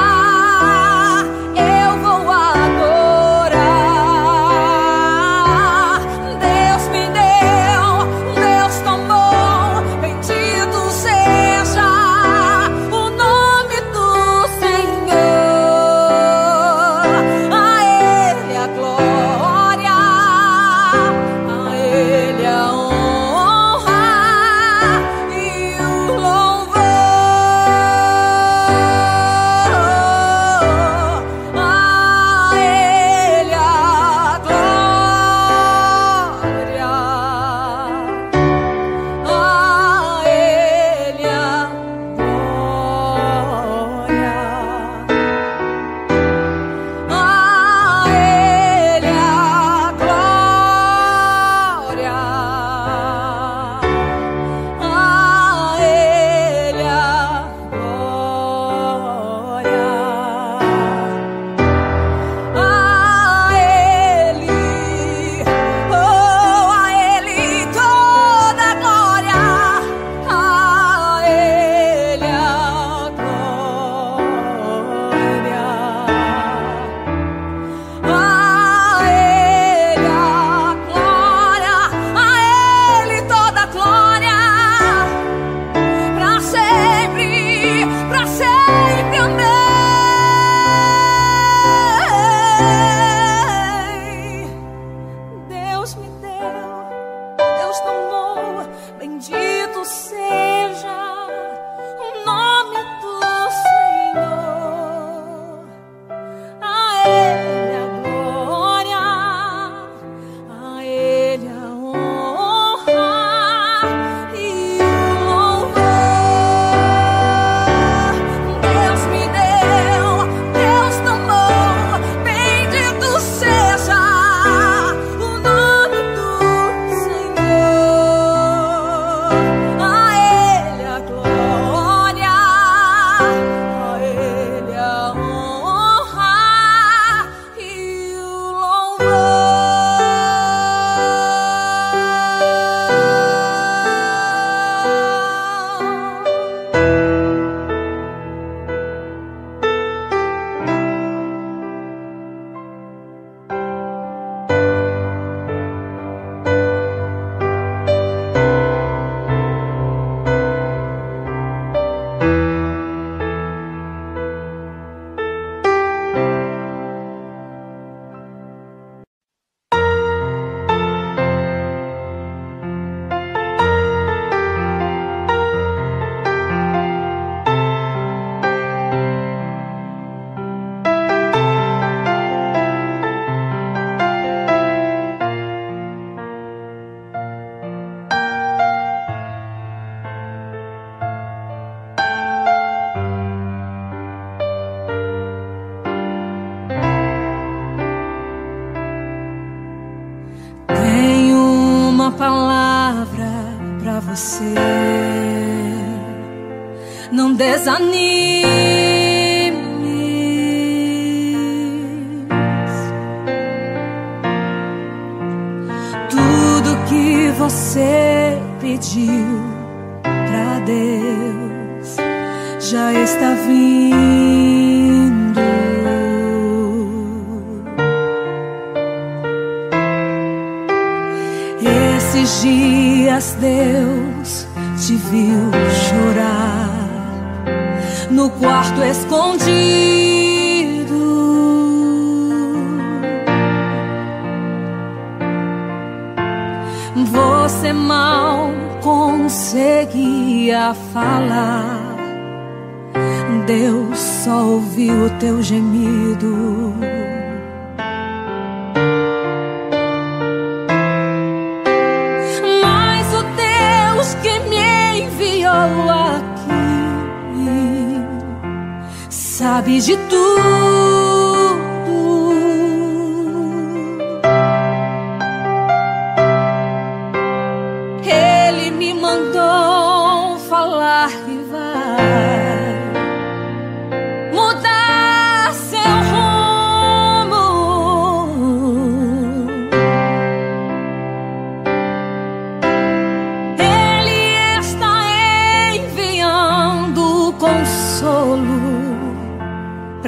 Mudar seu rumo.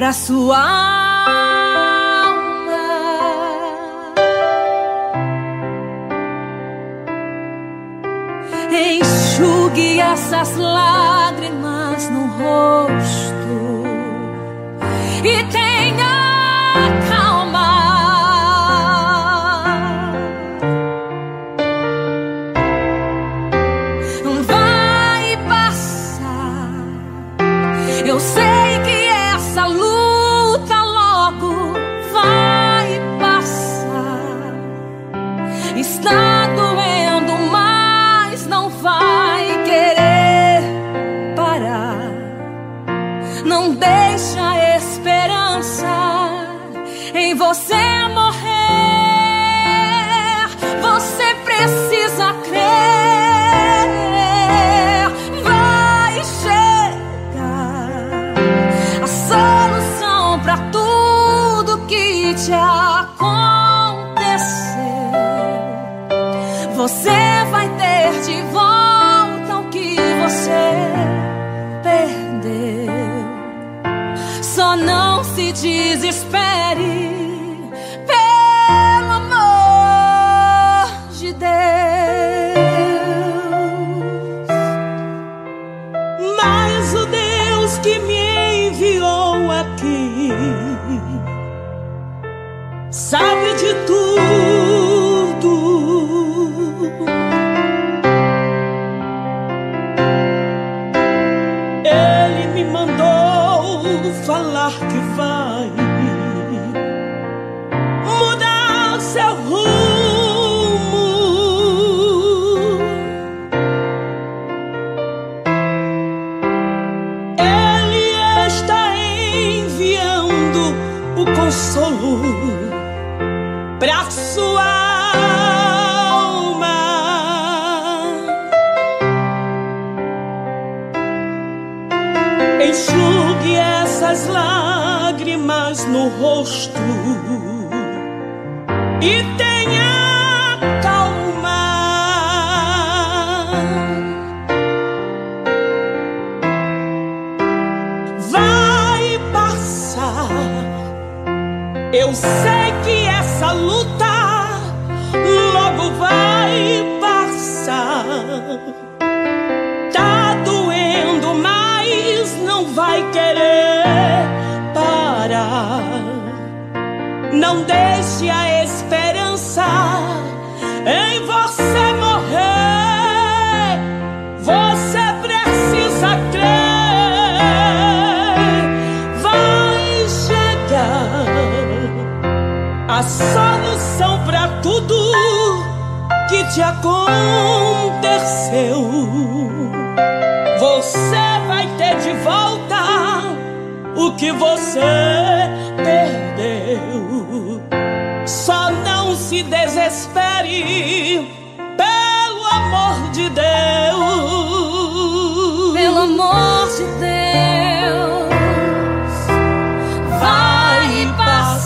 para su alma. Enxugue essas lágrimas no rosto e tenha calma. Vai passar. Eu sei que essa luta logo vai passar. Está doendo, mas não vai querer parar. Não deixa a esperança em você morrer. Você precisa crer. Vai chegar a solução pra tudo que te aconteceu. Você vai ter de volta o que você perdeu. Só não se desespere, pelo amor de Deus. Mas o Deus que me enviou aqui sabe de tudo. Ele me mandou falar que vai mudar seu rumo. Ele está enviando o consolo pra sua alma. Enxugue essas lágrimas no rosto e tenha calma. Vai passar. Eu sei que essa luta logo vai passar. Tá doendo, mas não vai querer. Não deixe a esperança em você morrer. Você precisa crer. Vai chegar a solução pra tudo que te aconteceu. Você vai ter de volta o que você perdeu. Só não se desespere, pelo amor de Deus. Pelo amor de Deus, vai passar.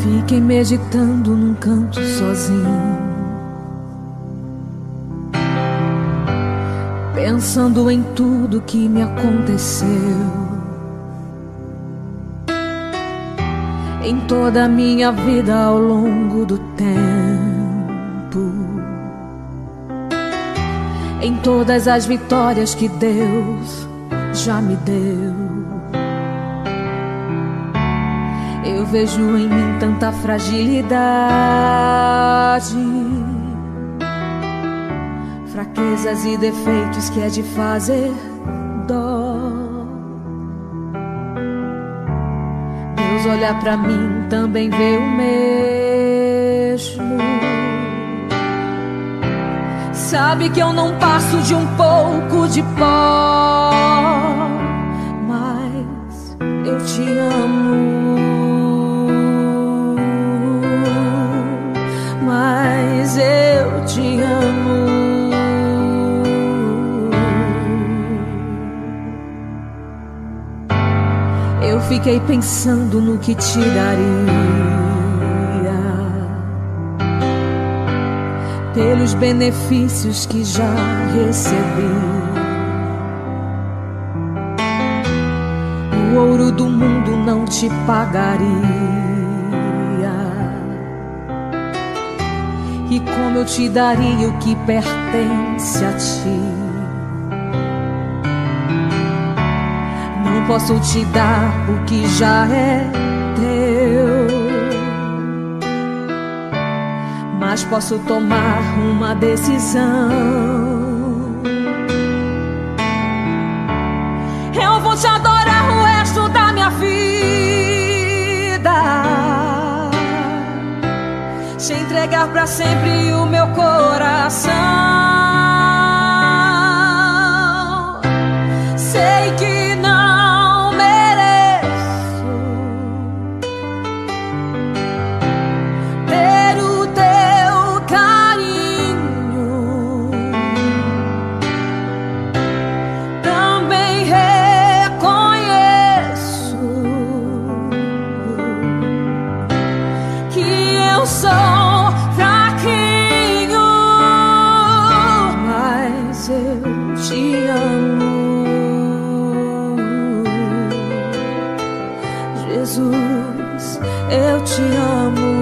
Fiquei meditando num canto sozinho, pensando em tudo que me aconteceu, em toda a minha vida ao longo do tempo, em todas as vitórias que Deus já me deu. Eu vejo em mim tanta fragilidade, fraquezas e defeitos que é de fazer dó. Deus olha pra mim, também vê o mesmo. sabe que eu não passo de um pouco de pó, mas eu te amo, mas eu te amo. Eu fiquei pensando no que te daria pelos benefícios que já recebi. O ouro do mundo não te pagaria. E como eu te daria o que pertence a ti? Não posso te dar o que já é teu, mas posso tomar uma decisão. Eu vou te adorar o resto da minha vida, te entregar pra sempre o meu coração. Sei que não mereço ter o carinho, também reconheço que eu sou fraquinho, mas eu te amo, Jesus, eu te amo.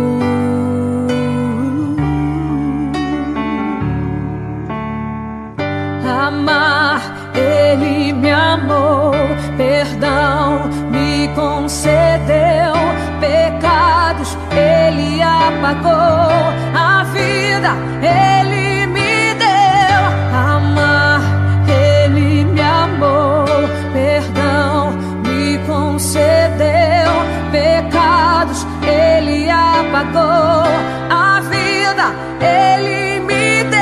Amar, Ele me amou, perdão me concedeu, pecados Ele apagou, a vida Ele me deu. Amar, Ele me amou, perdão me concedeu, pecados Ele apagou, a vida Ele me deu.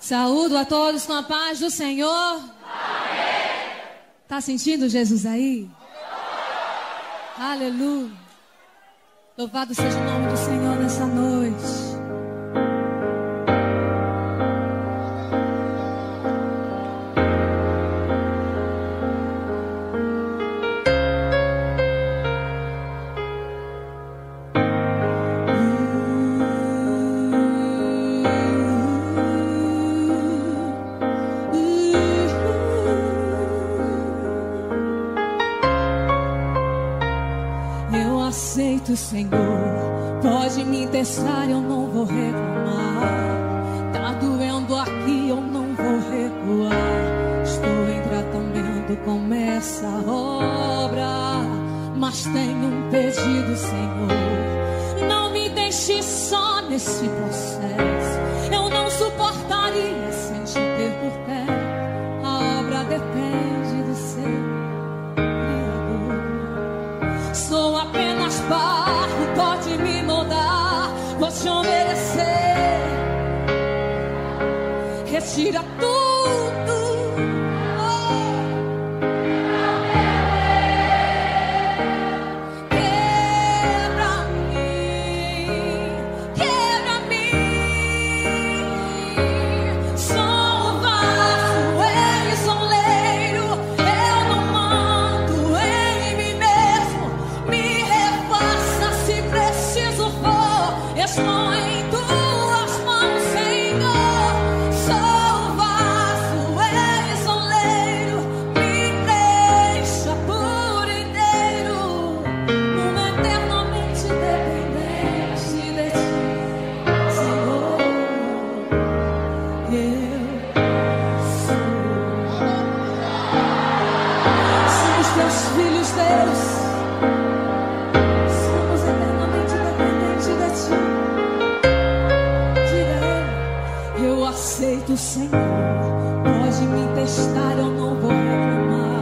Saúdo a todos com a paz do Senhor. Amém. Tá sentindo Jesus aí? Aleluia. Louvado seja o nome do Senhor nessa noite. Senhor, pode me testar, eu não vou reclamar. Tá doendo aqui, eu não vou recuar. Estou em tratamento com essa obra, mas tenho um pedido, Senhor. Não me deixe só nesse processo. Eu não suportaria sem te ter por perto. A obra depende do Senhor. Sou apenas barro, pode me moldar, vou te obedecer. Retira tudo, oh. Quebra-me. Sou um vaso, eres um leiro. Senhor, pode me testar, eu não vou reclamar.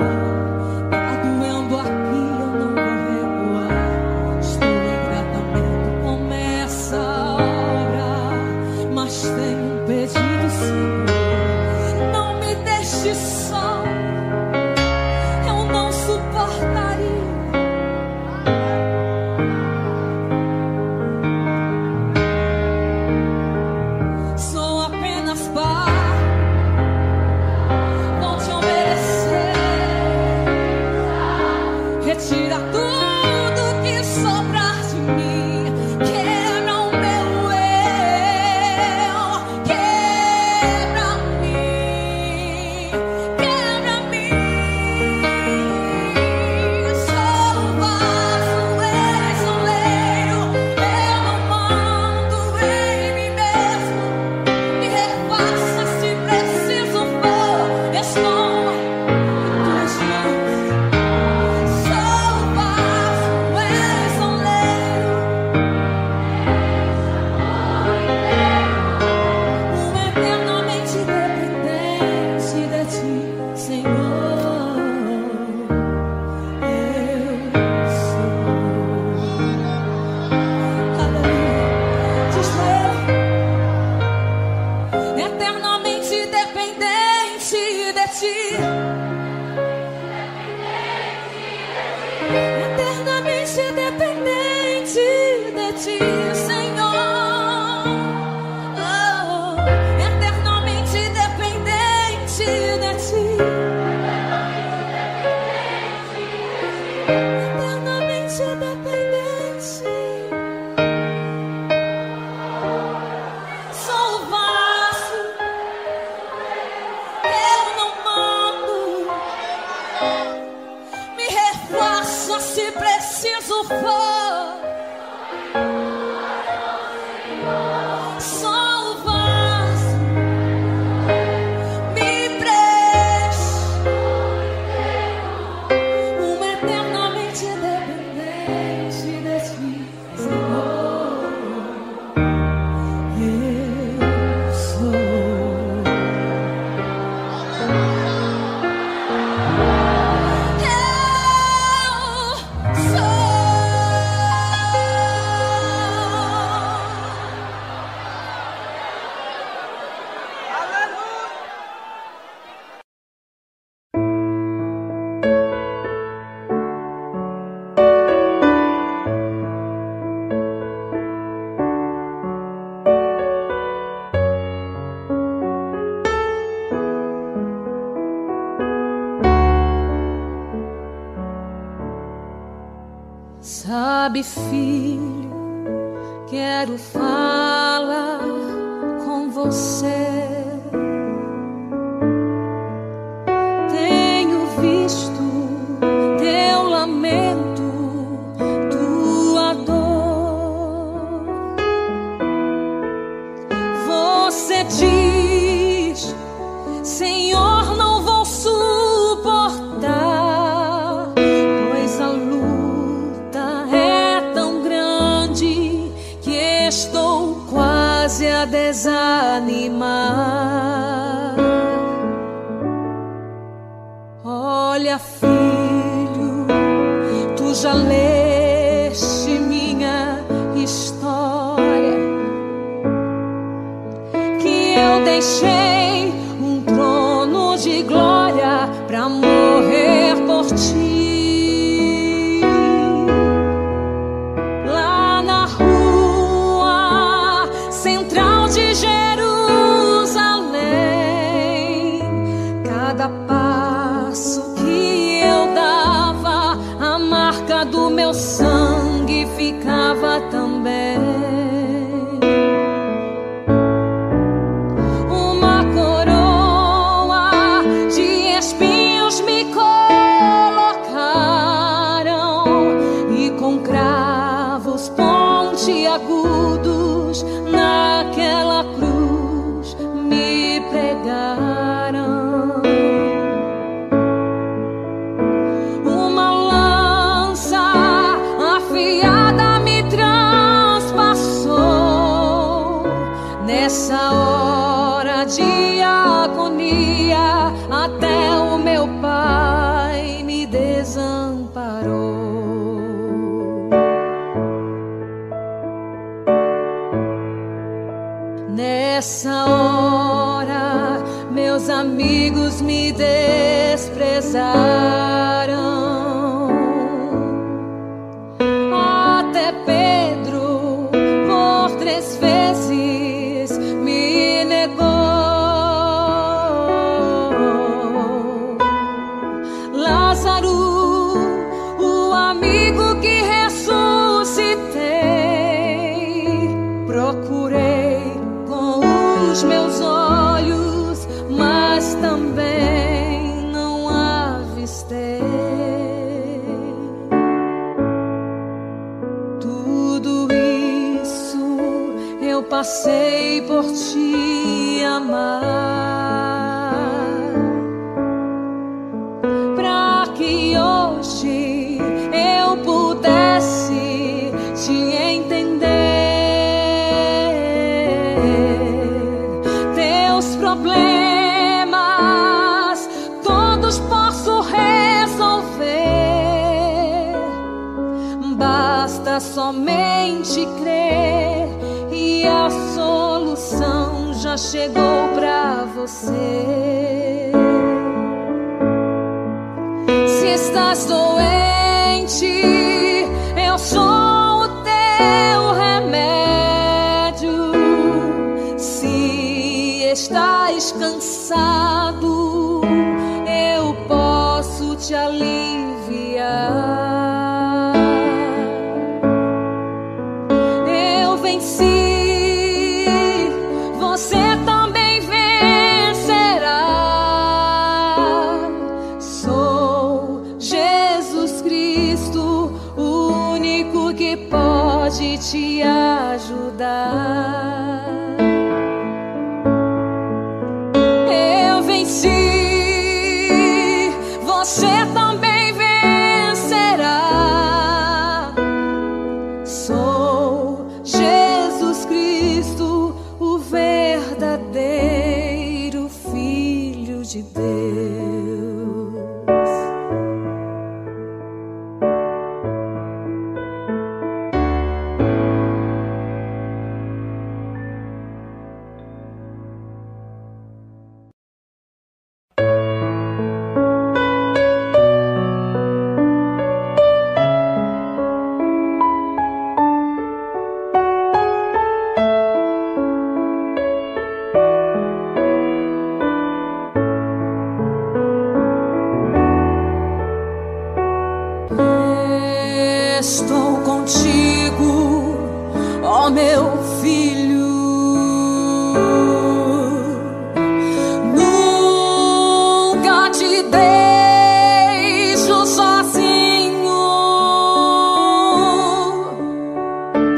Tá doendo aqui, eu não vou recuar. Estou em tratamento, começa a obra, mas tenho um pedido, Senhor, não me deixe só. Eu não suportaria. Tira tudo que sobrar de mim, quebra o meu eu, quebra-me, sou um vaso, és um leiro, eu não mando em mim mesmo, me refaça se preciso for, estou em tuas mãos. Eternamente dependente de ti, Senhor. Oh, eternamente dependente de ti. Eternamente dependente. Sou o vaso, eu não mando. Faço se preciso for. Sou o vaso, me preste, uma eternamente dependente de ti, Senhor. Eu sou. Sabe, filho, quero falar com você. Tenho visto teu lamento, tua dor. Você diz, Senhor, não vou suportar. Estou quase a desanimar. Olha, filho, tu já leste minha história, que eu deixei um trono de glória pra morrer por ti. Cada passo que eu dava, a marca do meu sangue ficava também. Uma coroa de espinhos me colocaram e com cravos pontiagudos naquela cruz me pregaram. Nessa hora de amigo que ressuscitei. Procurei com os meus olhos, mas também não avistei. Tudo isso eu passei por te amar. Somente crer e a solução já chegou pra você. Se estás doente, eu sou o teu remédio. Se estás cansado, eu posso te aliviar. Te ajudar. Eu venci, você também vencerá. Sou Jesus Cristo, o verdadeiro Filho de Deus. Estou contigo, ó meu filho, nunca te deixo sozinho.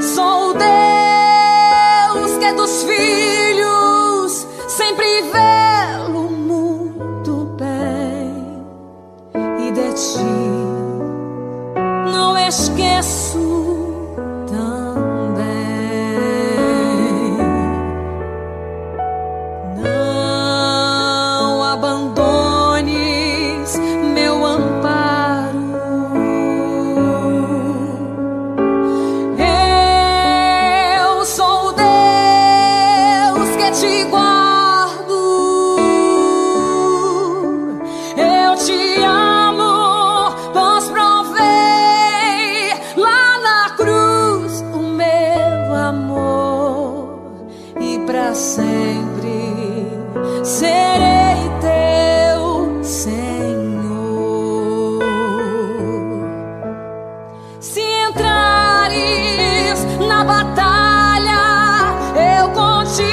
Sou Deus que dos filhos sempre vê-lo muito bem, e de ti esqueço também. Não abandones meu amparo. Eu sou Deus que te guardo. Eu te amo. Sempre serei teu Senhor. Se entrares na batalha, eu contigo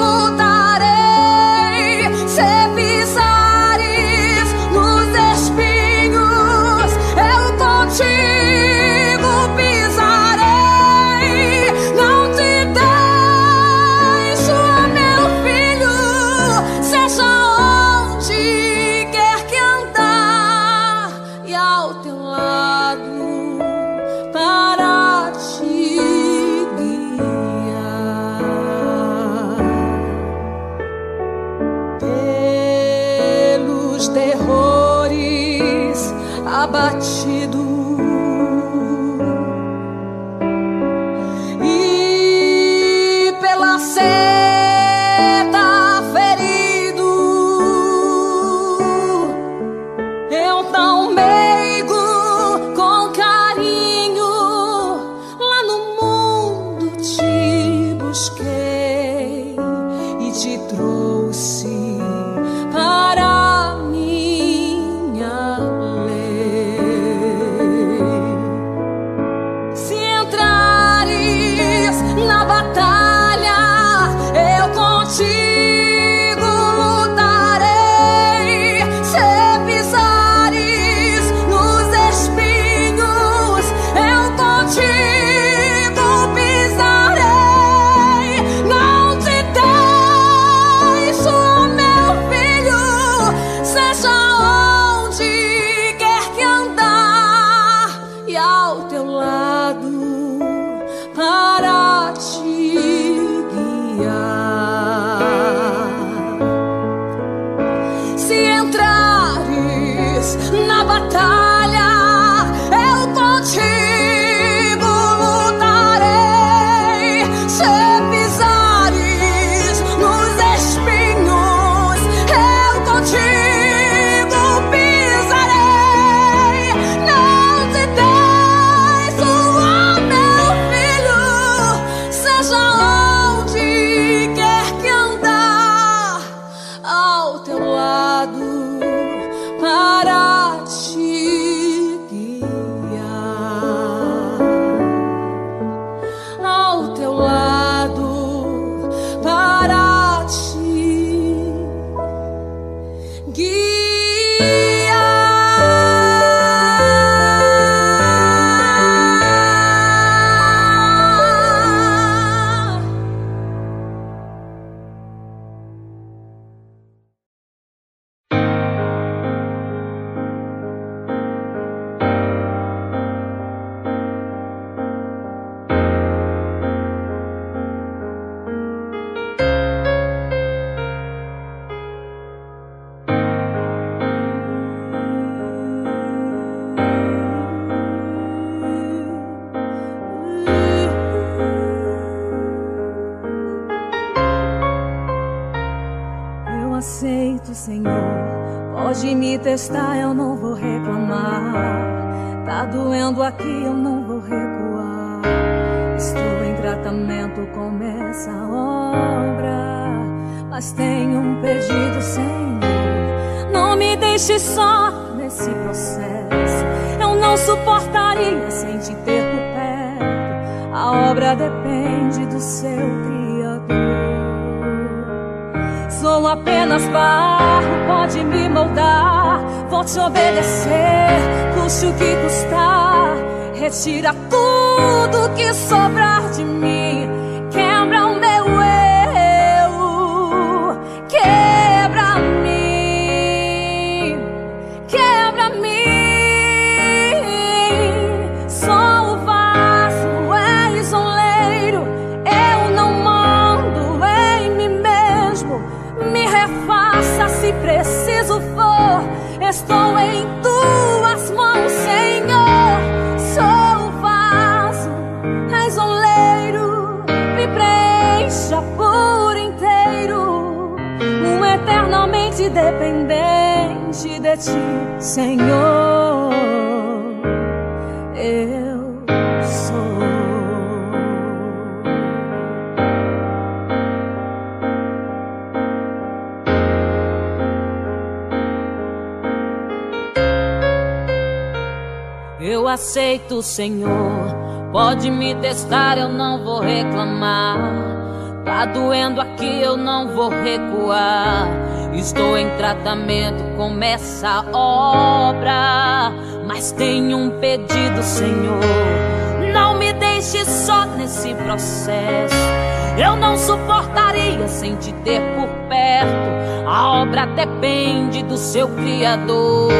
lutarei. Se pisares nos espinhos, eu contigo pisarei. Não te deixarei. Terrores abatido e pela seta ferido, eu tão meigo com carinho lá no mundo te busquei e te trouxe para minha lei. Senhor, pode me testar, eu não vou reclamar. Tá doendo aqui, eu não vou recuar. Estou em tratamento, começa a obra, mas tenho um pedido, Senhor. Não me deixe só nesse processo. Eu não suportaria sem te ter por perto. A obra depende do seu Criador. Sou apenas barro, pode me moldar. Vou te obedecer, custe o que custar. Retira tudo que sobrar de mim. Quebra o meu eu, quebra-me, quebra-me. Sou o vaso, és o oleiro. Eu não mando em mim mesmo. Me refaça se preciso for. Estou em tuas mãos, Senhor. Sou o vaso, és o oleiro. Me preencha por inteiro, um eternamente dependente de ti, Senhor. Eu sou. Eu aceito, Senhor, pode me testar, eu não vou reclamar. Tá doendo aqui, eu não vou recuar. Estou em tratamento, começa a obra, mas tenho um pedido, Senhor. Não me deixe só nesse processo. Eu não suportaria sem te ter por perto. A obra depende do seu Criador.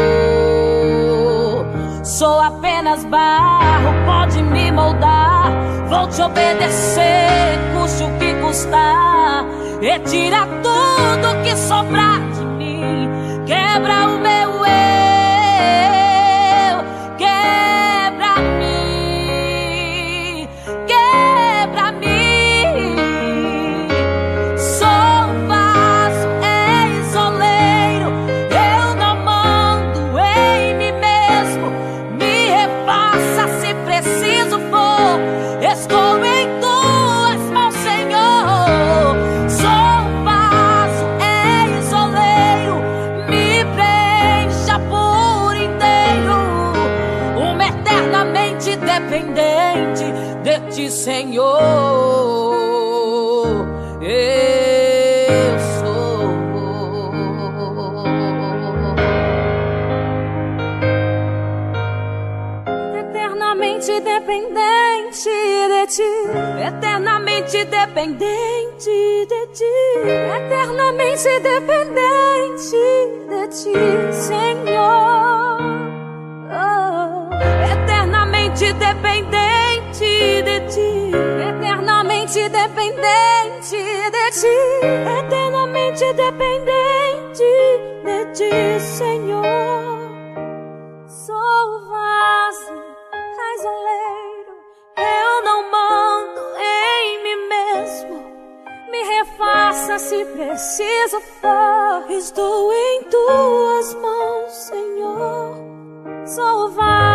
Sou apenas barro, pode me moldar. Vou te obedecer, custe o que custar. Retira tudo que sobrar de mim. Quebra o meu eu, quebra-me, quebra-me. Sou um vaso, és oleiro. Eu não mando em mim mesmo. Se preciso for, estou em tuas mãos, Senhor. Sou um vaso, és oleiro. Me preencha por inteiro, uma eternamente dependente de ti, Senhor. Eu sou. Eternamente dependente de ti, eternamente dependente de ti, Senhor. Oh, eternamente dependente de ti, eternamente dependente de ti, eternamente dependente de ti, Senhor. Sou o vaso, és o oleiro, eu não mando em mim mesmo. Me refaça se preciso for. Estou em tuas mãos, Senhor. Sou o vaso.